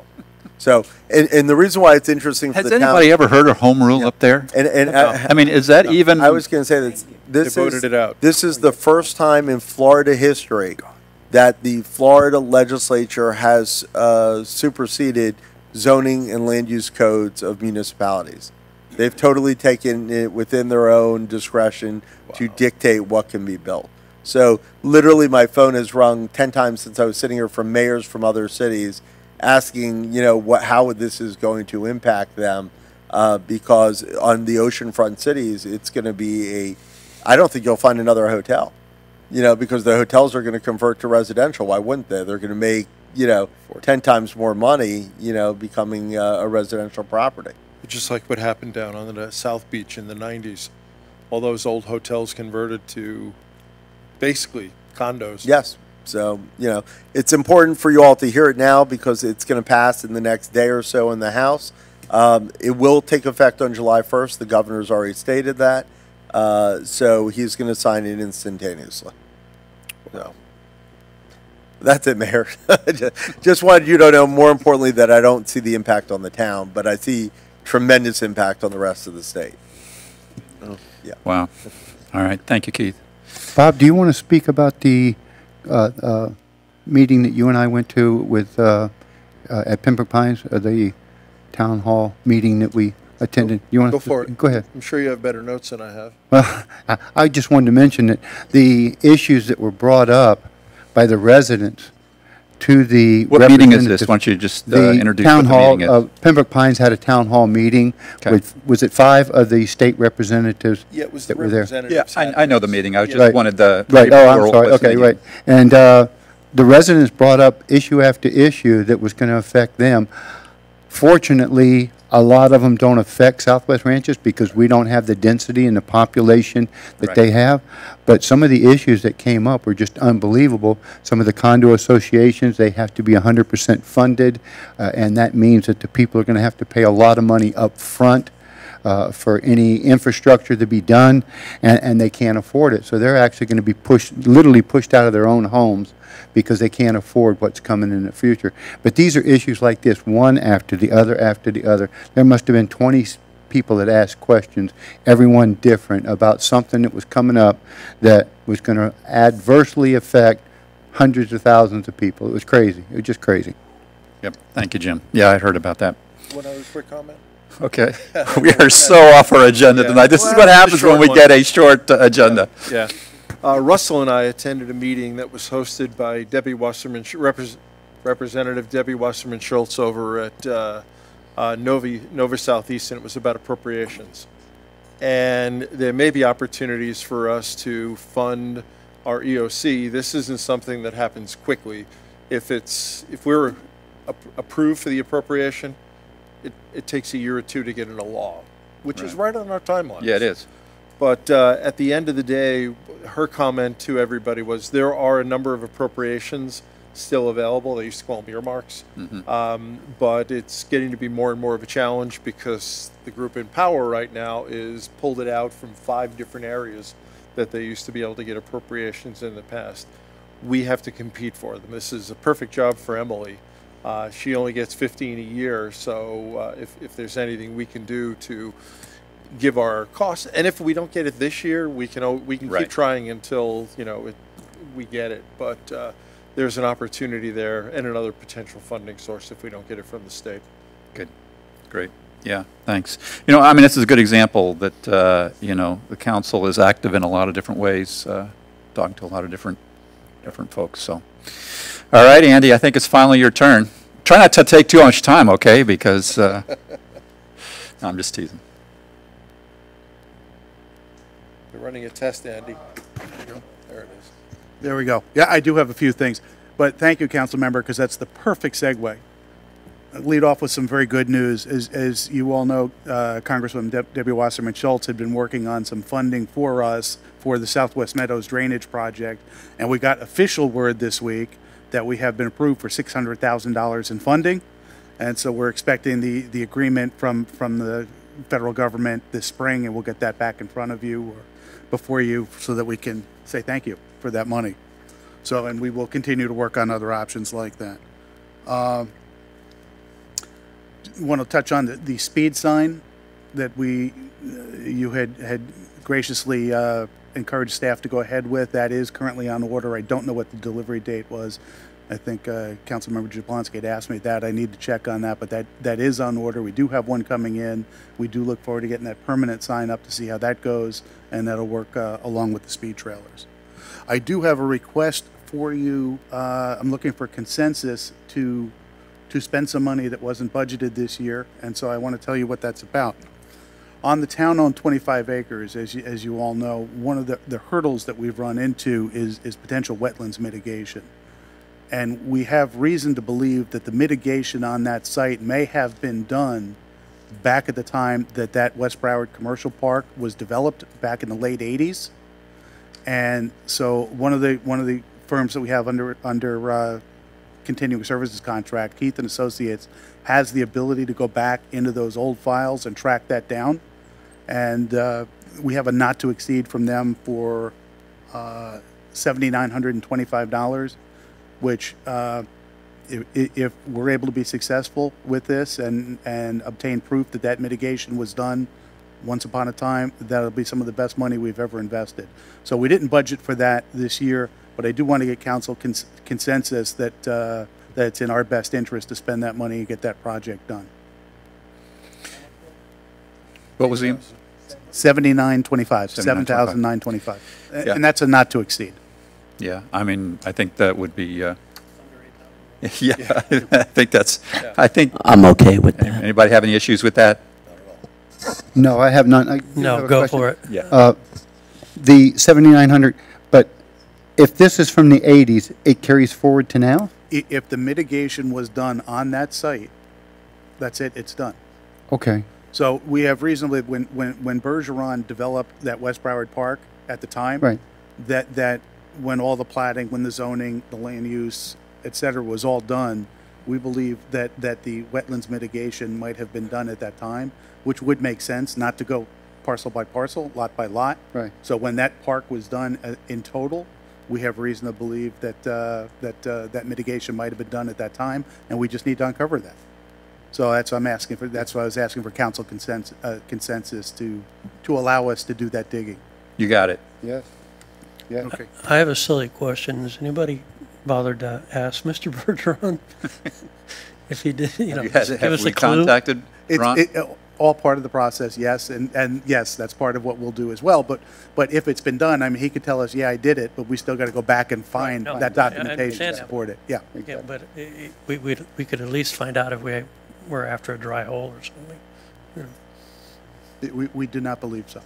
So, and, and the reason why it's interesting for the town. Has anybody ever heard of home rule yeah. up there? And, and no. I, I mean, is that no. even? I was going to say that this, they voted is, it out. This is the first time in Florida history that the Florida legislature has uh, superseded zoning and land use codes of municipalities. They've totally taken it within their own discretion wow. to dictate what can be built. So literally my phone has rung ten times since I was sitting here from mayors from other cities asking, you know, what, how this is going to impact them uh, because on the oceanfront cities, it's going to be a, I don't think you'll find another hotel, you know, because the hotels are going to convert to residential. Why wouldn't they? They're going to make, you know, ten times more money, you know, becoming uh, a residential property. Just like what happened down on the South Beach in the nineties. All those old hotels converted to basically condos. Yes. So, you know, it's important for you all to hear it now because it's going to pass in the next day or so in the House. Um, it will take effect on July first. The governor's already stated that. Uh, so he's going to sign it instantaneously. So. That's it, Mayor. Just wanted you to know, more importantly, that I don't see the impact on the town, but I see tremendous impact on the rest of the state. Oh, yeah. Wow. All right. Thank you, Keith. Bob, do you want to speak about the uh, uh, meeting that you and I went to with uh, uh, at Pembroke Pines, uh, the town hall meeting that we attended? You want to go for it? Go ahead. I'm sure you have better notes than I have. Well, I just wanted to mention that the issues that were brought up by the residents to the what meeting is this? Why don't you just uh, introduce town hall, the meeting? Uh, Pembroke Pines had a town hall meeting. Okay. With, was it five of the state representatives? Yeah, it was the that representatives. Were there. Yeah, I, I know the meeting. I yeah. just right. wanted the right. Oh, I'm sorry. Okay, meeting. Right. And uh, the residents brought up issue after issue that was going to affect them. Fortunately, a lot of them don't affect Southwest Ranches because we don't have the density and the population that right. they have. But some of the issues that came up were just unbelievable. Some of the condo associations, they have to be one hundred percent funded, uh, and that means that the people are going to have to pay a lot of money up front uh, for any infrastructure to be done, and, and they can't afford it. So they're actually going to be pushed, literally pushed out of their own homes because they can't afford what's coming in the future. But these are issues like this, one after the other after the other. There must have been twenty people that asked questions, everyone different, about something that was coming up that was going to adversely affect hundreds of thousands of people. It was crazy. It was just crazy. Yep. Thank you, Jim. Yeah, I heard about that. One other quick comment. Okay. We are so off our agenda yeah. tonight. This well, is what happens when we one. get a short uh, agenda. Yeah. yeah. Uh, Russell and I attended a meeting that was hosted by Debbie Wasserman, Repres Representative Debbie Wasserman Schultz over at uh, uh, Novi, Nova Southeast, and it was about appropriations. And there may be opportunities for us to fund our E O C. This isn't something that happens quickly. If it's if we're approved for the appropriation, it, it takes a year or two to get into law, which right. is right on our timeline. Yeah, it is. But uh, at the end of the day, her comment to everybody was there are a number of appropriations still available. They used to call them earmarks. Mm-hmm. um, but it's getting to be more and more of a challenge because the group in power right now is pulled it out from five different areas that they used to be able to get appropriations in the past. We have to compete for them. This is a perfect job for Emily. Uh, she only gets fifteen a year, so uh, if, if there's anything we can do to give our costs, and if we don't get it this year, we can we can right. keep trying until you know it, we get it. But uh, there's an opportunity there and another potential funding source if we don't get it from the state. Good, great, yeah, thanks. You know, I mean, this is a good example that uh, you know the council is active in a lot of different ways, uh, talking to a lot of different different folks. So. All right, Andy, I think it's finally your turn. Try not to take too much time, okay, because uh, no, I'm just teasing. You're running a test, Andy. There you go. There it is. There we go. Yeah, I do have a few things, but thank you, Council Member, because that's the perfect segue. I'll lead off with some very good news. As, as you all know, uh, Congresswoman De Debbie Wasserman Schultz had been working on some funding for us for the Southwest Meadows Drainage Project, and we got official word this week that we have been approved for six hundred thousand dollars in funding. And so we're expecting the, the agreement from, from the federal government this spring, and we'll get that back in front of you or before you so that we can say thank you for that money. So, and we will continue to work on other options like that. Um, want to touch on the, the speed sign that we, uh, you had, had graciously uh, encourage staff to go ahead with. That is currently on order. I don't know what the delivery date was. I think uh, Councilmember Jablonski had asked me that. I need to check on that, but that, that is on order. We do have one coming in. We do look forward to getting that permanent sign up to see how that goes, and that'll work uh, along with the speed trailers. I do have a request for you. Uh, I'm looking for consensus to, to spend some money that wasn't budgeted this year, and so I want to tell you what that's about. On the town-owned twenty-five acres, as you, as you all know, one of the, the hurdles that we've run into is, is potential wetlands mitigation. And we have reason to believe that the mitigation on that site may have been done back at the time that that West Broward Commercial Park was developed back in the late eighties. And so one of the, one of the firms that we have under, under uh, continuing services contract, Keith and Associates, has the ability to go back into those old files and track that down. And uh, we have a not to exceed from them for uh, seven thousand nine hundred twenty-five dollars, which uh, if, if we're able to be successful with this and, and obtain proof that that mitigation was done once upon a time, that'll be some of the best money we've ever invested. So we didn't budget for that this year, but I do want to get council cons consensus that, uh, that it's in our best interest to spend that money and get that project done. What was the seventy-nine twenty-five, seven thousand nine hundred twenty-five. Yeah. And that's a not to exceed. Yeah, I mean, I think that would be. Uh, yeah, yeah. I think that's. Yeah. I think I'm okay with that. Anybody have any issues with that? No, I have none. I no, have go question. for it. Yeah. Uh, the seventy-nine hundred, but if this is from the eighties, it carries forward to now. If the mitigation was done on that site, that's it, it's done. Okay. So we have reasonably, when, when, when Bergeron developed that West Broward Park at the time, right. that, that when all the platting, when the zoning, the land use, et cetera, was all done, we believe that, that the wetlands mitigation might have been done at that time, which would make sense not to go parcel by parcel, lot by lot. Right. So when that park was done in total, we have reason to believe that uh, that uh, that mitigation might have been done at that time, and we just need to uncover that. So that's what I'm asking for. That's why I was asking for council consensus, uh, consensus to to allow us to do that digging. You got it. Yes. Yeah. Okay. I have a silly question. Has anybody bothered to ask Mister Bergeron if he did? You know, you had, give have us we a clue. Contacted Ron? It, it, all part of the process, yes, and and yes, that's part of what we'll do as well. But but if it's been done, I mean, he could tell us, yeah, I did it, but we still got to go back and find no, that documentation to support it. Yeah. Exactly. Yeah, but it, we we'd, we could at least find out if we were after a dry hole or something. Yeah. It, we we do not believe so.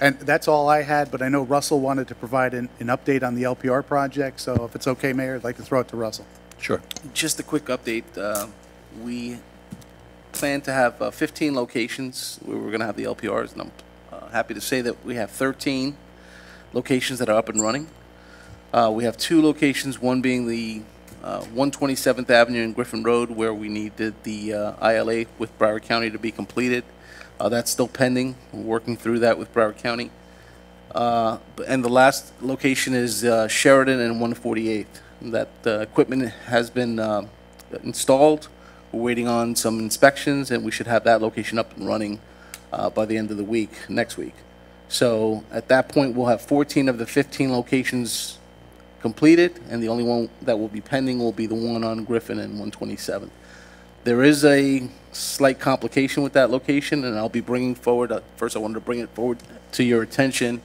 And that's all I had, but I know Russell wanted to provide an, an update on the L P R project, so if it's okay, Mayor, I'd like to throw it to Russell. Sure. Just a quick update. Uh, we plan to have uh, fifteen locations where we're going to have the L P Rs, and I'm uh, happy to say that we have thirteen locations that are up and running. Uh, we have two locations, one being the uh, one twenty-seventh Avenue and Griffin Road, where we needed the uh, I L A with Broward County to be completed. Uh, that's still pending. We're working through that with Broward County. Uh, and the last location is uh, Sheridan and one forty-eighth. That uh, equipment has been uh, installed. We're waiting on some inspections, and we should have that location up and running uh, by the end of the week, next week. So at that point, we'll have fourteen of the fifteen locations completed, and the only one that will be pending will be the one on Griffin and one twenty-seventh. There is a slight complication with that location, and I'll be bringing forward, uh, first I wanted to bring it forward to your attention,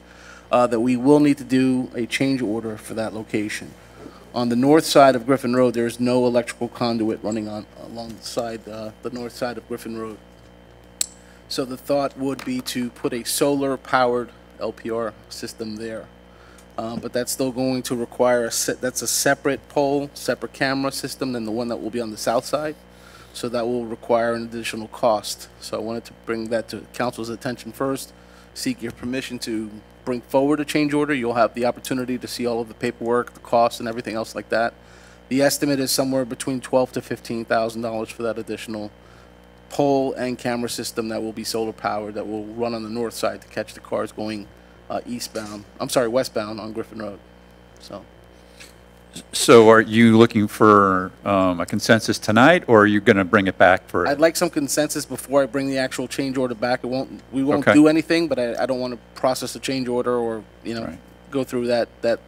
uh, that we will need to do a change order for that location. On the north side of Griffin Road, there is no electrical conduit running on alongside uh, the north side of Griffin Road. So the thought would be to put a solar-powered L P R system there. Um, but that's still going to require, a se that's a separate pole, separate camera system than the one that will be on the south side. So that will require an additional cost. So I wanted to bring that to council's attention first, seek your permission to bring forward a change order. You'll have the opportunity to see all of the paperwork, the costs, and everything else like that. The estimate is somewhere between twelve to fifteen thousand dollars for that additional pole and camera system that will be solar powered, that will run on the north side to catch the cars going uh, eastbound. I'm sorry, westbound on Griffin Road. So. So are you looking for um, a consensus tonight, or are you going to bring it back for? I'd like some consensus before I bring the actual change order back. It won't, we won't okay. do anything, but I, I don't want to process a change order or you know right. go through that that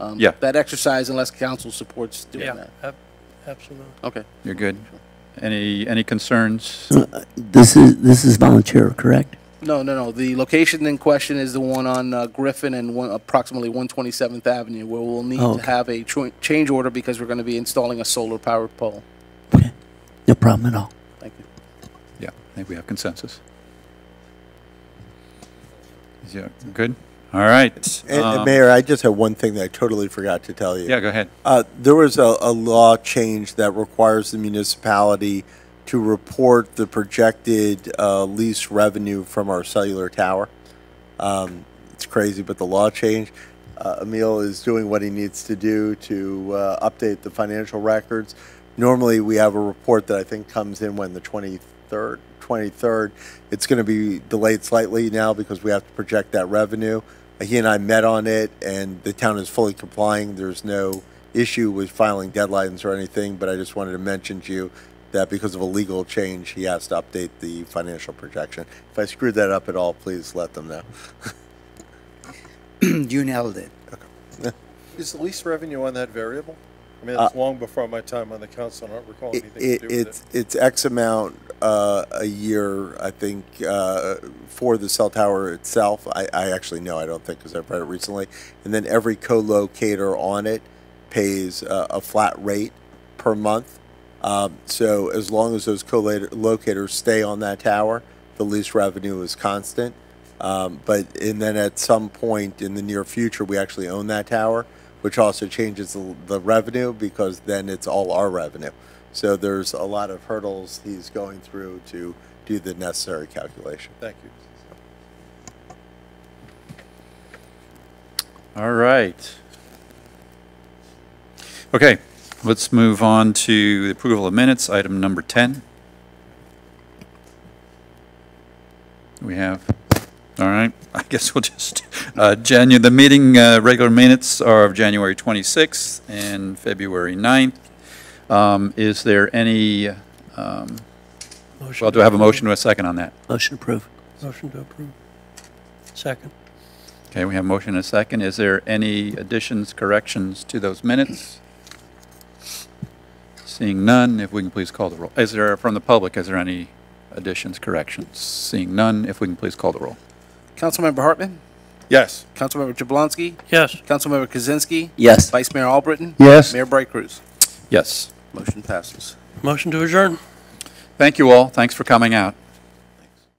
um, yeah. that exercise unless council supports doing yeah. that. Yeah, absolutely. Okay, you're good. Any any concerns? Uh, this is this is volunteer, correct? No, no, no. The location in question is the one on uh, Griffin and one, approximately one twenty-seventh Avenue, where we'll need oh, okay. to have a change order because we're going to be installing a solar-powered pole. Okay. No problem at all. Thank you. Yeah, I think we have consensus. Yeah, good. All right. And, um, and Mayor, I just have one thing that I totally forgot to tell you. Yeah, go ahead. Uh, there was a, a law change that requires the municipality to report the projected uh, lease revenue from our cellular tower. Um, it's crazy, but the law changed. Uh, Emil is doing what he needs to do to uh, update the financial records. Normally we have a report that I think comes in when the twenty-third, twenty-third. It's gonna be delayed slightly now because we have to project that revenue. Uh, he and I met on it, and the town is fully complying. There's no issue with filing deadlines or anything, but I just wanted to mention to you that because of a legal change, he has to update the financial projection. If I screwed that up at all, please let them know. You nailed it. Okay. Is the lease revenue on that variable? I mean, it's uh, long before my time on the council. I don't recall anything it, to do it's, with it. It's X amount uh, a year, I think, uh, for the cell tower itself. I, I actually know, I don't think, because I've read it recently. And then every co-locator on it pays uh, a flat rate per month. Um, so as long as those co-locators stay on that tower, the lease revenue is constant. Um, but and then at some point in the near future, we actually own that tower, which also changes the, the revenue, because then it's all our revenue. So there's a lot of hurdles he's going through to do the necessary calculation. Thank you. All right. Okay. Let's move on to the approval of minutes, item number ten. We have, all right, I guess we'll just, uh, January, the meeting uh, regular minutes are of January twenty-sixth and February ninth. Um, is there any, um, motion well, do I have a motion to a second on that? Motion to approve. Motion to approve. Second. Okay, we have a motion and a second. Is there any additions, corrections to those minutes? Seeing none, if we can please call the roll. Is there, from the public, is there any additions, corrections? Seeing none, if we can please call the roll. Councilmember Hartman? Yes. Councilmember Jablonski? Yes. Councilmember Kaczynski? Yes. Vice Mayor Albritton? Yes. Mayor Breitkreuz? Yes. Motion passes. Motion to adjourn. Thank you all. Thanks for coming out.